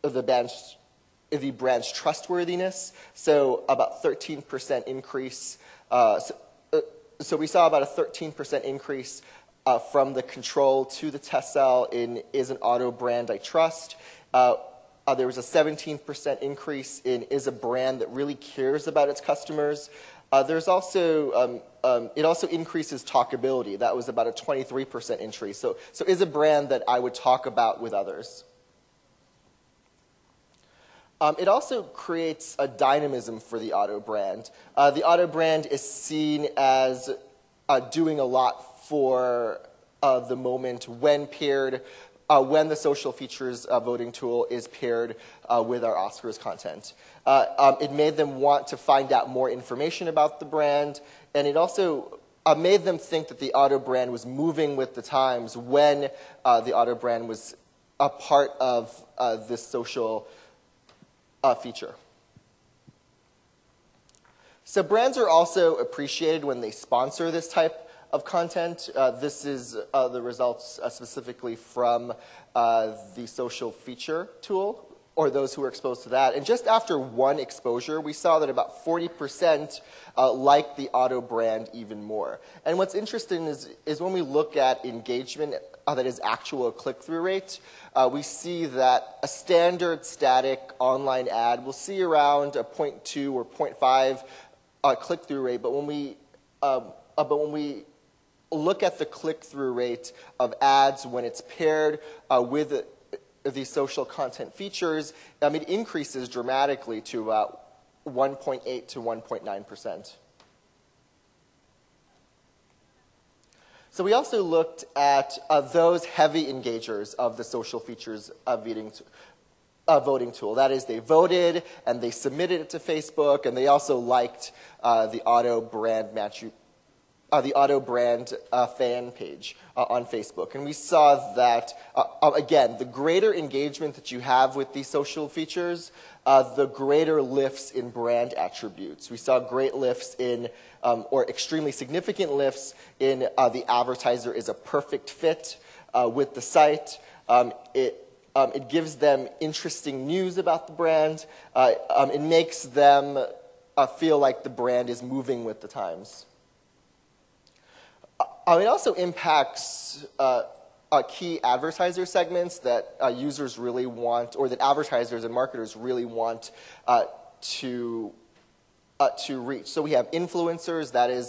the brand's the brand's trustworthiness. So about thirteen percent increase. Uh, so, uh, so we saw about a thirteen percent increase Uh, from the control to the test cell in is an auto brand I trust. Uh, uh, there was a seventeen percent increase in is a brand that really cares about its customers. Uh, there's also, um, um, it also increases talkability. That was about a twenty-three percent increase. So, so is a brand that I would talk about with others. Um, it also creates a dynamism for the auto brand. Uh, the auto brand is seen as uh, doing a lot for of the moment when paired, uh, when the social features uh, voting tool is paired uh, with our Oscars content. Uh, um, it made them want to find out more information about the brand, and it also Uh, made them think that the auto brand was moving with the times when uh, the auto brand was a part of uh, this social uh, feature. So brands are also appreciated when they sponsor this type of content. Uh, this is uh, the results uh, specifically from uh, the social feature tool, or those who were exposed to that. And just after one exposure, we saw that about forty percent uh, liked the auto brand even more. And what's interesting is, is when we look at engagement, uh, that is actual click-through rate, uh, we see that a standard static online ad will see around a zero point two or zero point five uh, click-through rate, but when we, uh, uh, but when we look at the click-through rate of ads when it's paired uh, with a, these social content features, um, it increases dramatically to about one point eight to one point nine percent. So we also looked at uh, those heavy engagers of the social features of voting, uh, voting tool. That is, they voted and they submitted it to Facebook, and they also liked uh, the auto brand match. Uh, the auto brand uh, fan page uh, on Facebook. And we saw that, uh, again, the greater engagement that you have with these social features, uh, the greater lifts in brand attributes. We saw great lifts in, um, or extremely significant lifts in uh, the advertiser is a perfect fit uh, with the site. Um, it um, it gives them interesting news about the brand. Uh, um, it makes them uh, feel like the brand is moving with the times. Uh, it also impacts uh, uh, key advertiser segments that uh, users really want, or that advertisers and marketers really want uh, to, uh, to reach. So we have influencers, that is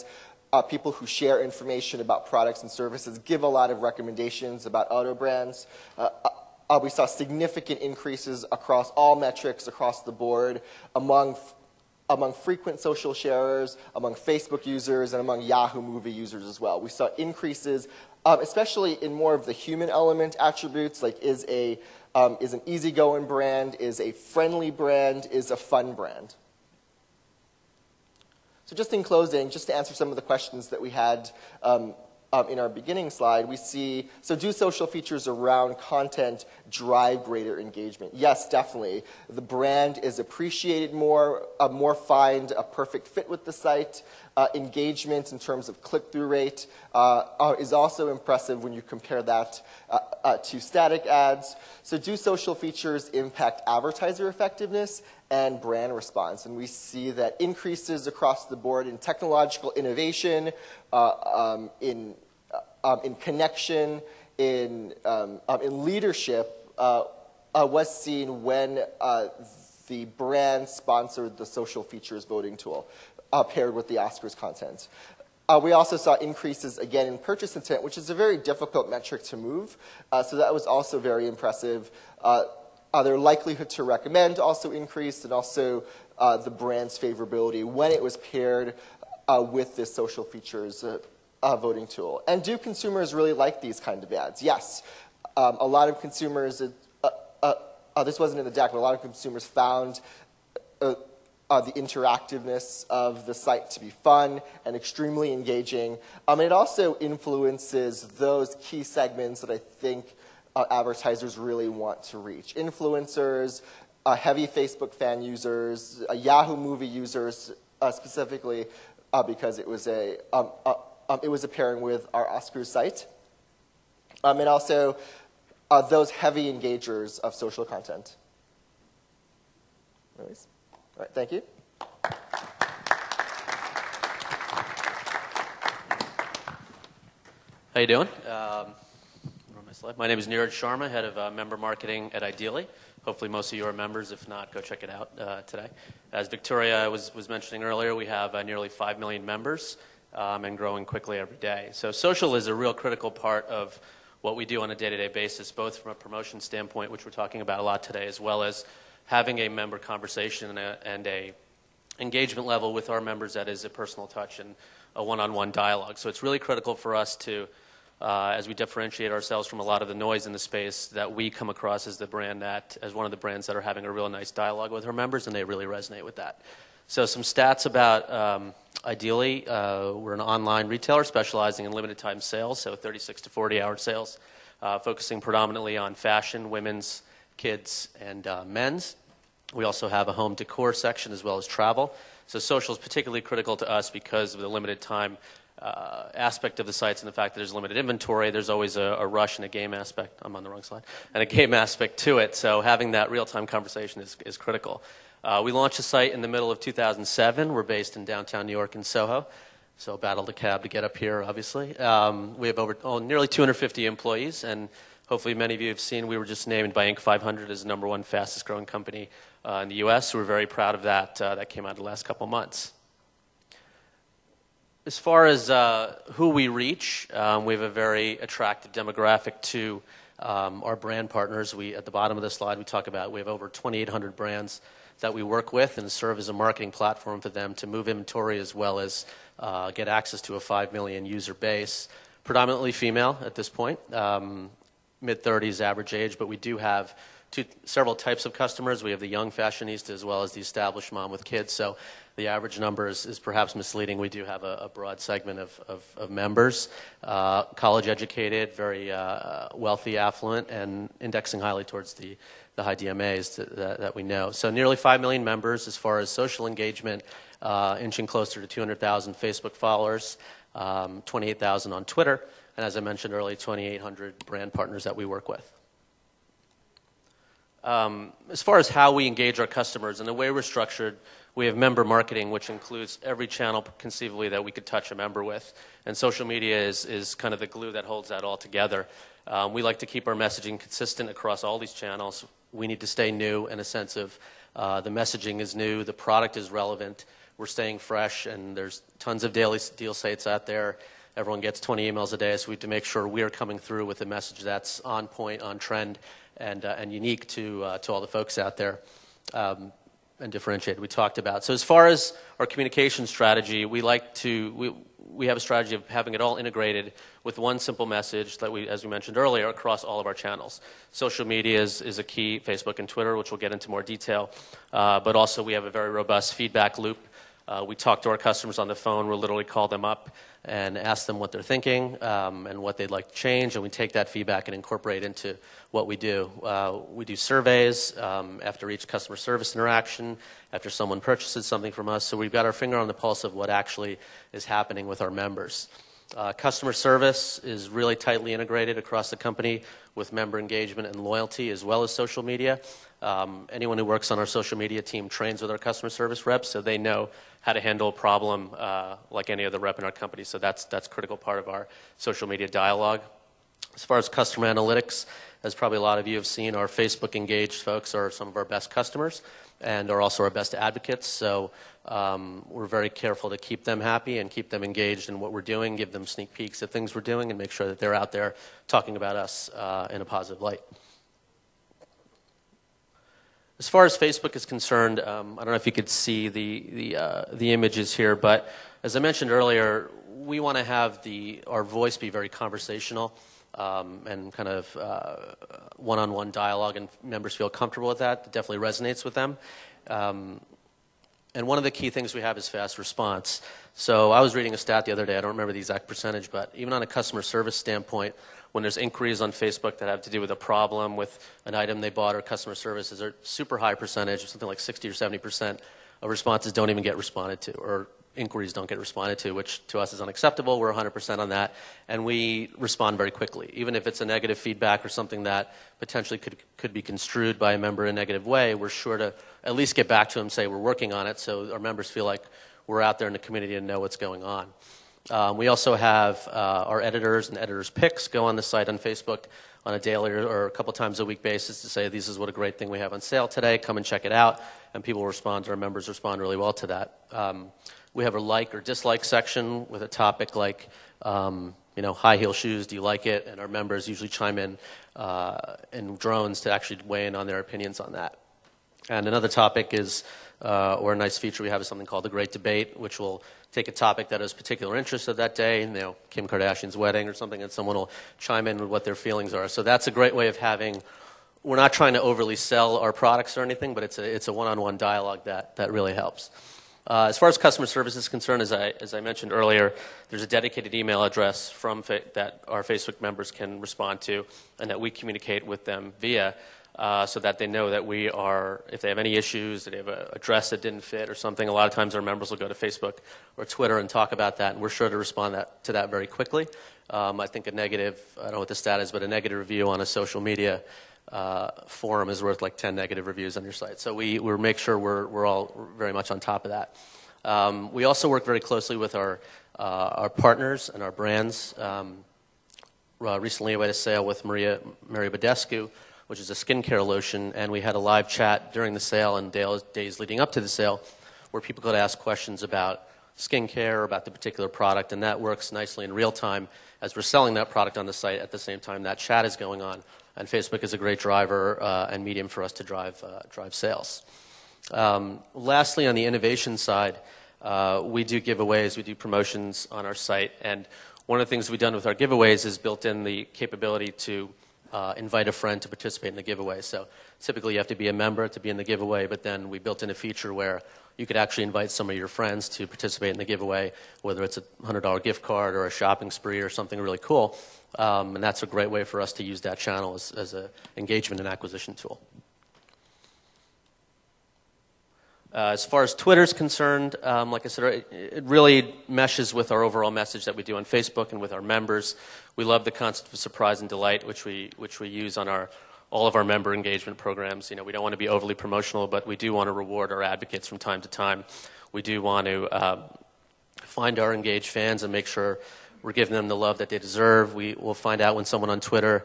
uh, people who share information about products and services, give a lot of recommendations about auto brands. Uh, uh, we saw significant increases across all metrics, across the board, among among frequent social sharers, among Facebook users, and among Yahoo movie users as well. We saw increases, um, especially in more of the human element attributes, like is, a, um, is an easygoing brand, is a friendly brand, is a fun brand. So just in closing, just to answer some of the questions that we had um, um, in our beginning slide, we see, so do social features around content drive greater engagement? Yes, definitely. The brand is appreciated more, uh, more find a perfect fit with the site. Uh, engagement in terms of click-through rate uh, is also impressive when you compare that uh, uh, to static ads. So do social features impact advertiser effectiveness and brand response? And we see that increases across the board in technological innovation, uh, um, in, uh, um, in connection, in, um, um, in leadership uh, uh, was seen when uh, the brand sponsored the social features voting tool uh, paired with the Oscars content. Uh, we also saw increases, again, in purchase intent, which is a very difficult metric to move. Uh, so that was also very impressive. Uh, Uh, their likelihood to recommend also increased, and also uh, the brand's favorability when it was paired uh, with this social features uh, uh, voting tool. And do consumers really like these kind of ads? Yes. Um, a lot of consumers, uh, uh, uh, this wasn't in the deck, but a lot of consumers found uh, uh, the interactiveness of the site to be fun and extremely engaging. Um, and it also influences those key segments that I think Uh, advertisers really want to reach. Influencers, uh, heavy Facebook fan users, uh, Yahoo movie users uh, specifically uh, because it was, a, um, uh, um, it was a pairing with our Oscars site. Um, and also uh, those heavy engagers of social content. Anyways. All right, thank you. How you doing? Um, My name is Neera Sharma, head of uh, member marketing at Ideeli. Hopefully most of you are members. If not, go check it out uh, today. As Victoria was, was mentioning earlier, we have uh, nearly five million members um, and growing quickly every day. So social is a real critical part of what we do on a day-to-day basis, both from a promotion standpoint, which we're talking about a lot today, as well as having a member conversation and a, and a engagement level with our members that is a personal touch and a one-on-one dialogue. So it's really critical for us to uh, as we differentiate ourselves from a lot of the noise in the space, that we come across as the brand that, as one of the brands that are having a real nice dialogue with her members, and they really resonate with that. So some stats about um, Ideeli. Uh, we're an online retailer specializing in limited time sales, so thirty-six to forty hour sales, uh, focusing predominantly on fashion, women's, kids, and uh, men's. We also have a home decor section as well as travel. So social is particularly critical to us because of the limited time uh, aspect of the sites and the fact that there's limited inventory. There's always a, a rush and a game aspect. I'm on the wrong slide. And a game aspect to it. So having that real-time conversation is, is critical. Uh, we launched a site in the middle of two thousand seven. We're based in downtown New York in Soho. So battled a cab to get up here, obviously. Um, we have over oh, nearly two hundred fifty employees, and hopefully many of you have seen we were just named by Inc five hundred as the number one fastest growing company uh, in the U S So we're very proud of that. Uh, that came out the last couple months. As far as uh, who we reach, um, we have a very attractive demographic to um, our brand partners. We, at the bottom of the slide, we talk about we have over twenty-eight hundred brands that we work with and serve as a marketing platform for them to move inventory as well as uh, get access to a five million user base, predominantly female at this point. Um, mid-thirties average age, but we do have two, several types of customers. We have the young fashionista as well as the established mom with kids, so the average number is, is perhaps misleading. We do have a, a broad segment of, of, of members, uh, college educated, very uh, wealthy, affluent, and indexing highly towards the, the high D M As to, that, that we know. So nearly five million members as far as social engagement, uh, inching closer to two hundred thousand Facebook followers, um, twenty-eight thousand on Twitter, and as I mentioned earlier, twenty-eight hundred brand partners that we work with. Um, as far as how we engage our customers and the way we're structured, we have member marketing, which includes every channel conceivably that we could touch a member with. And social media is, is kind of the glue that holds that all together. Um, we like to keep our messaging consistent across all these channels. We need to stay new in a sense of uh, the messaging is new, the product is relevant, we're staying fresh, and there's tons of daily deal sites out there. Everyone gets twenty emails a day, so we have to make sure we are coming through with a message that's on point, on trend, and uh, and unique to uh, to all the folks out there, um, and differentiated. We talked about. So as far as our communication strategy, we like to we we have a strategy of having it all integrated with one simple message that we, as we mentioned earlier, across all of our channels. Social media is is a key, Facebook and Twitter, which we'll get into more detail, uh, but also we have a very robust feedback loop. Uh, we talk to our customers on the phone. We'll literally call them up and ask them what they're thinking um, and what they'd like to change, and we take that feedback and incorporate into what we do. Uh, we do surveys um, after each customer service interaction, after someone purchases something from us, so we've got our finger on the pulse of what actually is happening with our members. Uh, customer service is really tightly integrated across the company with member engagement and loyalty as well as social media. Um, anyone who works on our social media team trains with our customer service reps, so they know how to handle a problem uh, like any other rep in our company. So that's that's a critical part of our social media dialogue. As far as customer analytics, as probably a lot of you have seen, our Facebook engaged folks are some of our best customers and are also our best advocates. So um, we're very careful to keep them happy and keep them engaged in what we're doing, give them sneak peeks at things we're doing, and make sure that they're out there talking about us uh, in a positive light. As far as Facebook is concerned, um, I don't know if you could see the, the, uh, the images here, but as I mentioned earlier, we want to have the, our voice be very conversational um, and kind of one-on-one dialogue, and members feel comfortable with that. It definitely resonates with them. Um, and one of the key things we have is fast response. So I was reading a stat the other day. I don't remember the exact percentage, but even on a customer service standpoint, when there's inquiries on Facebook that have to do with a problem with an item they bought or customer services, are super high percentage, something like sixty or seventy percent of responses don't even get responded to, or inquiries don't get responded to, which to us is unacceptable. We're one hundred percent on that, and we respond very quickly. Even if it's a negative feedback or something that potentially could, could be construed by a member in a negative way, we're sure to at least get back to them and say we're working on it, so our members feel like we're out there in the community and know what's going on. Um, we also have uh, our editors and editors' picks go on the site on Facebook on a daily or, or a couple times a week basis to say, this is what a great thing we have on sale today, come and check it out, and people respond, our members respond really well to that. Um, we have a like or dislike section with a topic like, um, you know, high heel shoes, do you like it? And our members usually chime in uh, in drones to actually weigh in on their opinions on that. And another topic is, uh, or a nice feature we have is something called The Great Debate, which will take a topic that is particular interest of that day, you know, Kim Kardashian's wedding or something, and someone will chime in with what their feelings are. So that's a great way of having, we're not trying to overly sell our products or anything, but it's a, it's a one-on-one dialogue that, that really helps. Uh, as far as customer service is concerned, as I, as I mentioned earlier, there's a dedicated email address from fa- that our Facebook members can respond to and that we communicate with them via, uh, so that they know that we are, if they have any issues, that they have an address that didn't fit or something. A lot of times our members will go to Facebook or Twitter and talk about that, and we're sure to respond that, to that very quickly. Um, I think a negative, I don't know what the stat is, but a negative review on a social media Uh, forum is worth like ten negative reviews on your site. So we we make sure we're we're all very much on top of that. Um, we also work very closely with our uh, our partners and our brands. Um, recently, we had a sale with Maria Mary Badescu, which is a skincare lotion, and we had a live chat during the sale and days leading up to the sale, where people could ask questions about skincare, about the particular product, and that works nicely in real time as we're selling that product on the site. At the same time, that chat is going on. And Facebook is a great driver uh, and medium for us to drive uh, drive sales. Um, lastly, on the innovation side, uh, we do giveaways, we do promotions on our site, and one of the things we've done with our giveaways is built in the capability to uh, invite a friend to participate in the giveaway. So typically you have to be a member to be in the giveaway, but then we built in a feature where you could actually invite some of your friends to participate in the giveaway, whether it's a one hundred dollar gift card or a shopping spree or something really cool. Um, and that's a great way for us to use that channel as, as an engagement and acquisition tool. Uh, as far as Twitter is concerned, um, like I said, it, it really meshes with our overall message that we do on Facebook and with our members. We love the concept of surprise and delight, which we which we use on our all of our member engagement programs. You know, we don't want to be overly promotional, but we do want to reward our advocates from time to time. We do want to uh, find our engaged fans and make sure we're giving them the love that they deserve. We will find out when someone on Twitter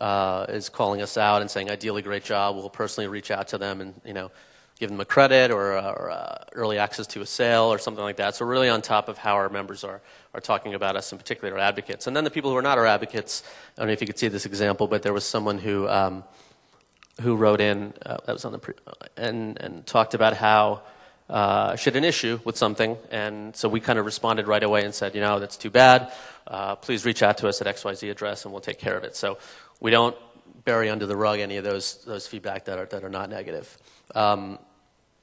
uh, is calling us out and saying, "Ideeli, great job." We'll personally reach out to them and, you know, give them a credit or, uh, or uh, early access to a sale or something like that. So we're really on top of how our members are are talking about us, and particularly our advocates. And then the people who are not our advocates. I don't know if you could see this example, but there was someone who um, who wrote in uh, that was on the pre- and and talked about how. Uh, she had an issue with something, and so we kind of responded right away and said, you know, that's too bad. Uh, please reach out to us at X Y Z address, and we'll take care of it. So we don't bury under the rug any of those those feedback that are that are not negative. Um,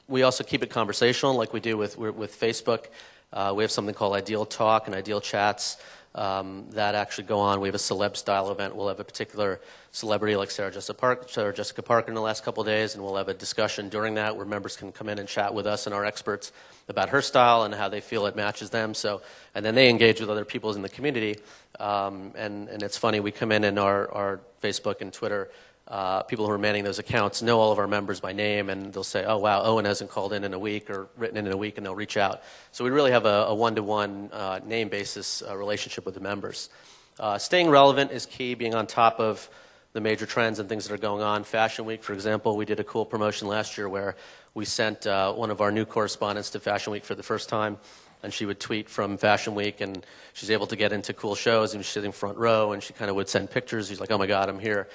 we also keep it conversational, like we do with with Facebook. Uh, we have something called Ideal Talk and Ideal Chats um, that actually go on. We have a celeb-style event. We'll have a particular celebrity like Sarah Jessica Parker, Sarah Jessica Parker in the last couple of days, and we'll have a discussion during that where members can come in and chat with us and our experts about her style and how they feel it matches them. So, and then they engage with other people in the community. Um, and, and it's funny, we come in and our, our Facebook and Twitter Uh, people who are manning those accounts know all of our members by name, and they'll say, "Oh wow, Owen hasn't called in in a week or written in in a week," and they'll reach out. So we really have a, a one-to-one uh, name basis uh, relationship with the members. Uh, staying relevant is key, being on top of the major trends and things that are going on. Fashion Week, for example, we did a cool promotion last year where we sent uh, one of our new correspondents to Fashion Week for the first time, and she would tweet from Fashion Week, and she's able to get into cool shows, and she's sitting front row, and she kind of would send pictures. She's like, "Oh my God, I'm here."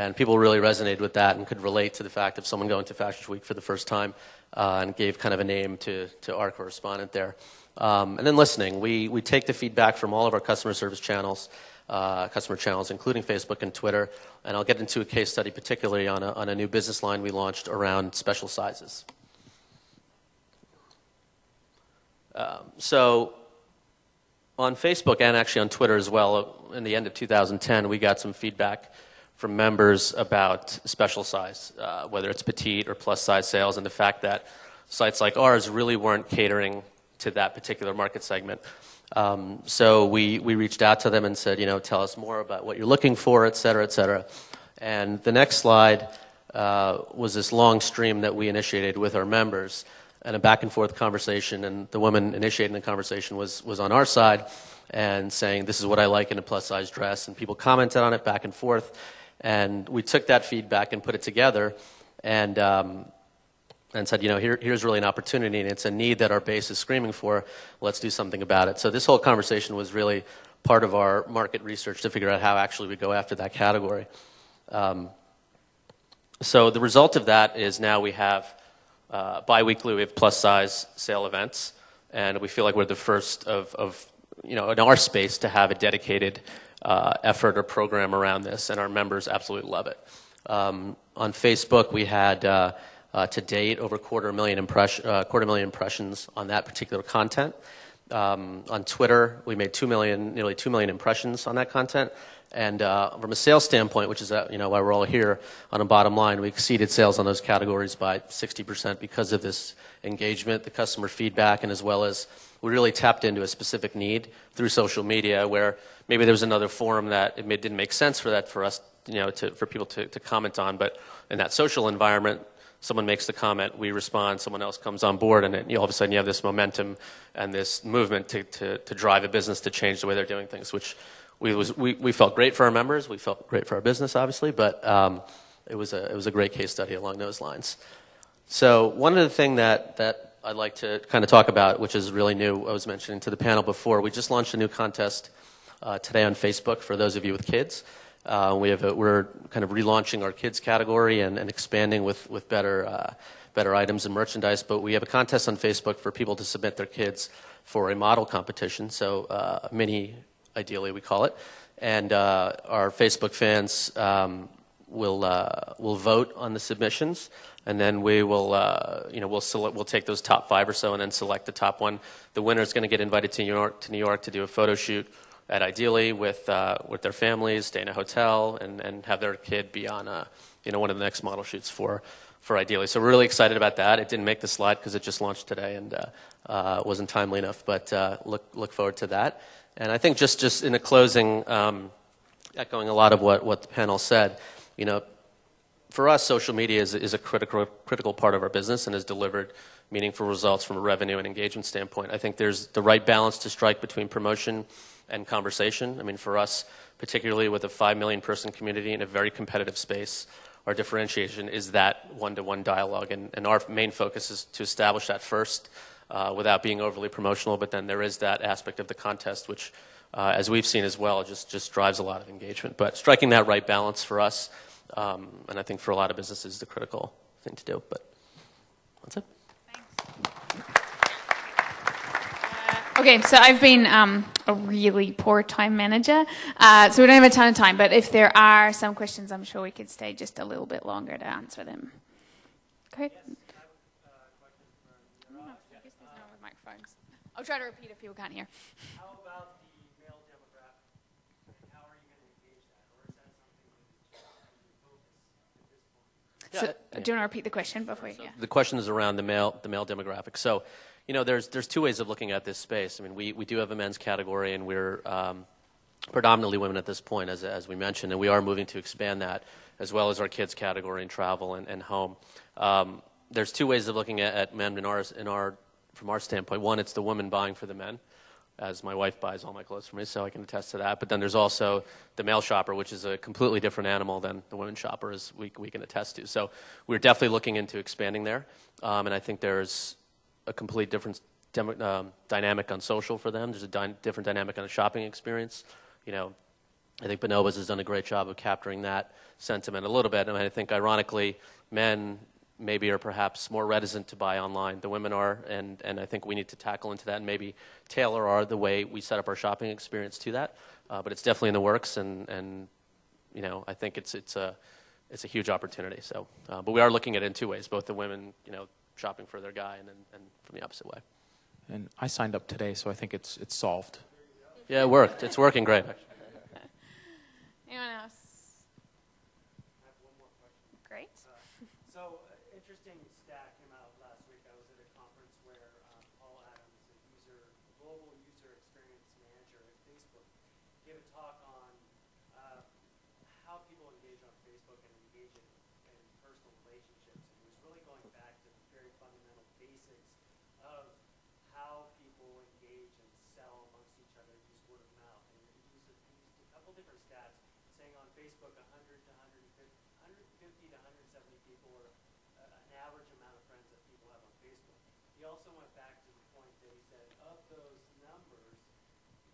And people really resonated with that and could relate to the fact of someone going to Fashion Week for the first time uh, and gave kind of a name to, to our correspondent there. Um, and then listening. We, we take the feedback from all of our customer service channels, uh, customer channels, including Facebook and Twitter. And I'll get into a case study particularly on a, on a new business line we launched around special sizes. Um, so on Facebook and actually on Twitter as well, in the end of two thousand ten, we got some feedback from members about special size, uh, whether it's petite or plus size sales, and the fact that sites like ours really weren't catering to that particular market segment. Um, so we, we reached out to them and said, you know, tell us more about what you're looking for, et cetera, et cetera. And the next slide uh, was this long stream that we initiated with our members, and a back-and-forth conversation, and the woman initiating the conversation was was on our side and saying, "This is what I like in a plus-size dress," and people commented on it back and forth, and we took that feedback and put it together and um, and said, you know, here, here's really an opportunity, and it's a need that our base is screaming for. Let's do something about it. So this whole conversation was really part of our market research to figure out how actually we go after that category. Um, so the result of that is now we have uh, bi-weekly, we have plus-size sale events, and we feel like we're the first of, of you know, in our space to have a dedicated uh, effort or program around this, and our members absolutely love it. Um, on Facebook, we had uh, uh, to date over quarter million impression, uh, quarter million impressions on that particular content. Um, on Twitter, we made two million, nearly two million impressions on that content. And uh, from a sales standpoint, which is uh, you know why we're all here, on a bottom line, we exceeded sales on those categories by sixty percent because of this engagement, the customer feedback, and as well as we really tapped into a specific need through social media, where maybe there was another forum that it didn't make sense for that for us, you know, to, for people to, to comment on. But in that social environment, someone makes the comment, we respond, someone else comes on board, and it, you know, all of a sudden you have this momentum and this movement to, to, to drive a business to change the way they're doing things, which we, was, we, we felt great for our members, we felt great for our business, obviously, but um, it, was a, it was a great case study along those lines. So one other thing that, that I'd like to kind of talk about, which is really new, I was mentioning to the panel before, we just launched a new contest uh, today on Facebook for those of you with kids. Uh, we have a, we're kind of relaunching our kids category and, and expanding with, with better, uh, better items and merchandise, but we have a contest on Facebook for people to submit their kids for a model competition, so uh, mini Ideeli we call it, and uh, our Facebook fans um, will, uh, will vote on the submissions, and then we will, uh, you know, we'll, select, we'll take those top five or so and then select the top one. The winner is going to get invited to New York, to New York to do a photo shoot at Ideeli with uh, with their families, stay in a hotel, and, and have their kid be on a, you know one of the next model shoots for for Ideeli. So we're really excited about that. It didn't make the slide because it just launched today and uh, uh, wasn't timely enough. But uh, look look forward to that. And I think just just in a closing, um, echoing a lot of what what the panel said, you know, for us, social media is is a critical critical part of our business and has delivered meaningful results from a revenue and engagement standpoint. I think there's the right balance to strike between promotion and conversation. I mean, for us, particularly with a five million person community in a very competitive space, our differentiation is that one-to-one dialogue, and, and our main focus is to establish that first uh, without being overly promotional, but then there is that aspect of the contest, which, uh, as we've seen as well, just, just drives a lot of engagement. But striking that right balance for us, um, and I think for a lot of businesses, is the critical thing to do, but that's it. Okay, so I've been um, a really poor time manager, uh, so we don't have a ton of time, but if there are some questions, I'm sure we could stay just a little bit longer to answer them. Great. Yes, uh, uh, yes, uh, microphones. I'll try to repeat if people can't hear. How about the male demographic? How are you going to engage that, or is that something that you focus at this point? So, yeah. Do you want to repeat the question before you? So yeah. The question is around the male, the male demographic. So. You know, there's, there's two ways of looking at this space. I mean, we, we do have a men's category, and we're um, predominantly women at this point, as, as we mentioned, and we are moving to expand that, as well as our kids category and travel and, and home. Um, there's two ways of looking at, at men in ours, in our, from our standpoint. One, it's the woman buying for the men, as my wife buys all my clothes for me, so I can attest to that. But then there's also the male shopper, which is a completely different animal than the women shopper, as we, we can attest to. So we're definitely looking into expanding there, um, and I think there's a complete different dem um, dynamic on social for them. There's a dy different dynamic on the shopping experience. You know, I think Bonobos has done a great job of capturing that sentiment a little bit. I mean, I think ironically, men maybe are perhaps more reticent to buy online. The women are, and, and I think we need to tackle into that and maybe tailor our, the way we set up our shopping experience to that. Uh, but it's definitely in the works, and, and you know, I think it's, it's, a, it's a huge opportunity. So, uh, but we are looking at it in two ways, both the women, you know, shopping for their guy, and then and from the opposite way. And I signed up today, so I think it's it's solved. Yeah, it worked. It's working great. Anyone else? I have one more question. Great. Uh, so, uh, interesting stat came out last week. I was at a conference where um, Paul Adams, a user, a global user experience manager at Facebook, gave a talk on uh, how people engage on Facebook and engage in, in personal relationships. And he was really going back to fundamental basics of how people engage and sell amongst each other, use word of mouth. And he used a, used a couple different stats saying on Facebook one hundred to one hundred fifty, one hundred fifty to one hundred seventy people are uh, an average amount of friends that people have on Facebook. He also went back to the point that he said of those numbers,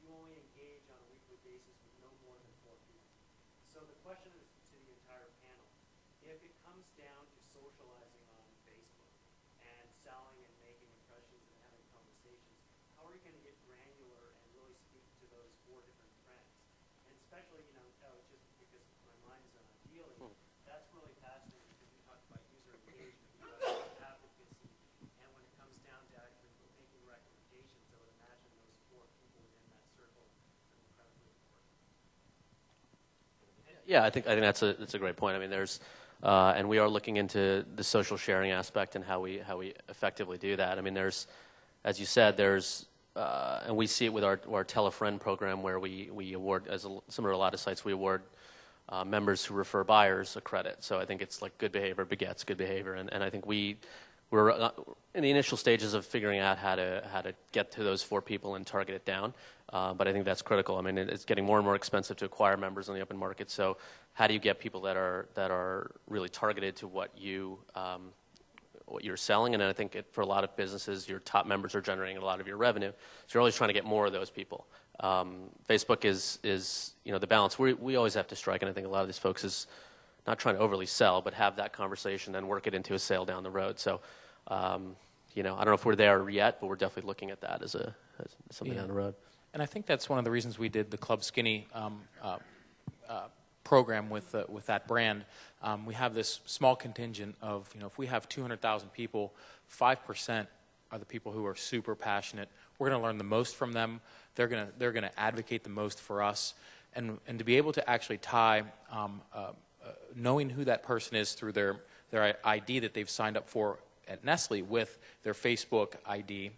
you only engage on a weekly basis with no more than four people. So the question is to the entire panel, if it comes down to socializing on Facebook, how are you going to get granular and really speak to those four different trends? And especially, you know, that was just because my mind is on Ideeli. Hmm. That's really fascinating because you talked about user engagement, you talked about advocacy, and when it comes down to actually making recommendations, I would imagine those four people within that circle are incredibly important. Yeah, I think I think that's a that's a great point. I mean, there's. Uh, and we are looking into the social sharing aspect and how we how we effectively do that. I mean, there's, as you said, there's, uh, and we see it with our our Tell a Friend program where we we award, as a, similar to a lot of sites, we award uh, members who refer buyers a credit. So I think it's like good behavior begets good behavior, and and I think we we're in the initial stages of figuring out how to how to get to those four people and target it down. Uh, but I think that's critical. I mean, it's getting more and more expensive to acquire members on the open market. So, how do you get people that are that are really targeted to what you um, what you're selling? And I think it, for a lot of businesses, your top members are generating a lot of your revenue. So you're always trying to get more of those people. Um, Facebook is is you know the balance we we always have to strike. And I think a lot of these folks is not trying to overly sell, but have that conversation and work it into a sale down the road. So, um, you know, I don't know if we're there yet, but we're definitely looking at that as a as something yeah. down the road. And I think that's one of the reasons we did the Club Skinny um, uh, uh, program with uh, with that brand. Um, we have this small contingent of, you know, if we have two hundred thousand people, five percent are the people who are super passionate. We're going to learn the most from them. They're going to they're going to advocate the most for us, and and to be able to actually tie um, uh, uh, knowing who that person is through their their I D that they've signed up for at Nestle with their Facebook I D,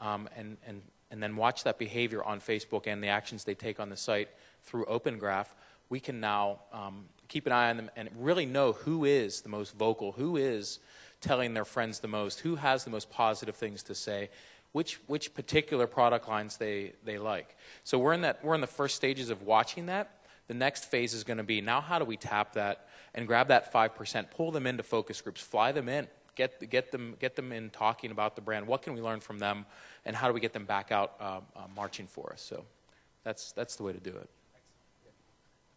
um, and and. and then watch that behavior on Facebook and the actions they take on the site through Open Graph, we can now um, keep an eye on them and really know who is the most vocal, who is telling their friends the most, who has the most positive things to say, which which particular product lines they they like. So we're in that we're in the first stages of watching that. The next phase is going to be now how do we tap that and grab that five percent, pull them into focus groups, fly them in. Get, get, them, get them in talking about the brand. What can we learn from them, and how do we get them back out uh, uh, marching for us? So that's, that's the way to do it.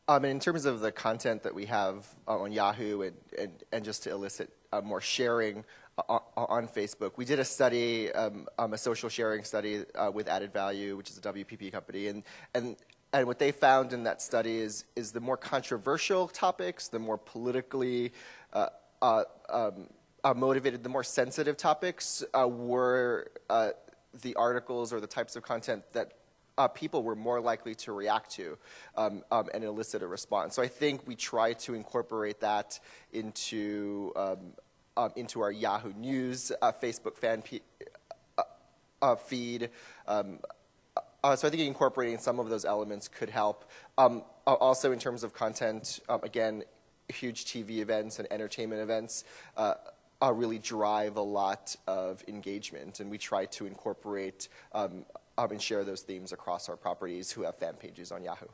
Um, and in terms of the content that we have uh, on Yahoo and, and, and just to elicit uh, more sharing uh, on Facebook, we did a study, um, um, a social sharing study uh, with Added Value, which is a W P P company, and, and And what they found in that study is, is the more controversial topics, the more politically uh, uh, um, Uh, motivated, the more sensitive topics uh, were uh, the articles or the types of content that uh, people were more likely to react to um, um, and elicit a response. So I think we try to incorporate that into um, um, into our Yahoo News, uh, Facebook fan pe uh, uh, feed. Um, uh, so I think incorporating some of those elements could help. Um, also, in terms of content, um, again, huge T V events and entertainment events. Uh, Uh, really drive a lot of engagement, and we try to incorporate um, um, and share those themes across our properties who have fan pages on Yahoo.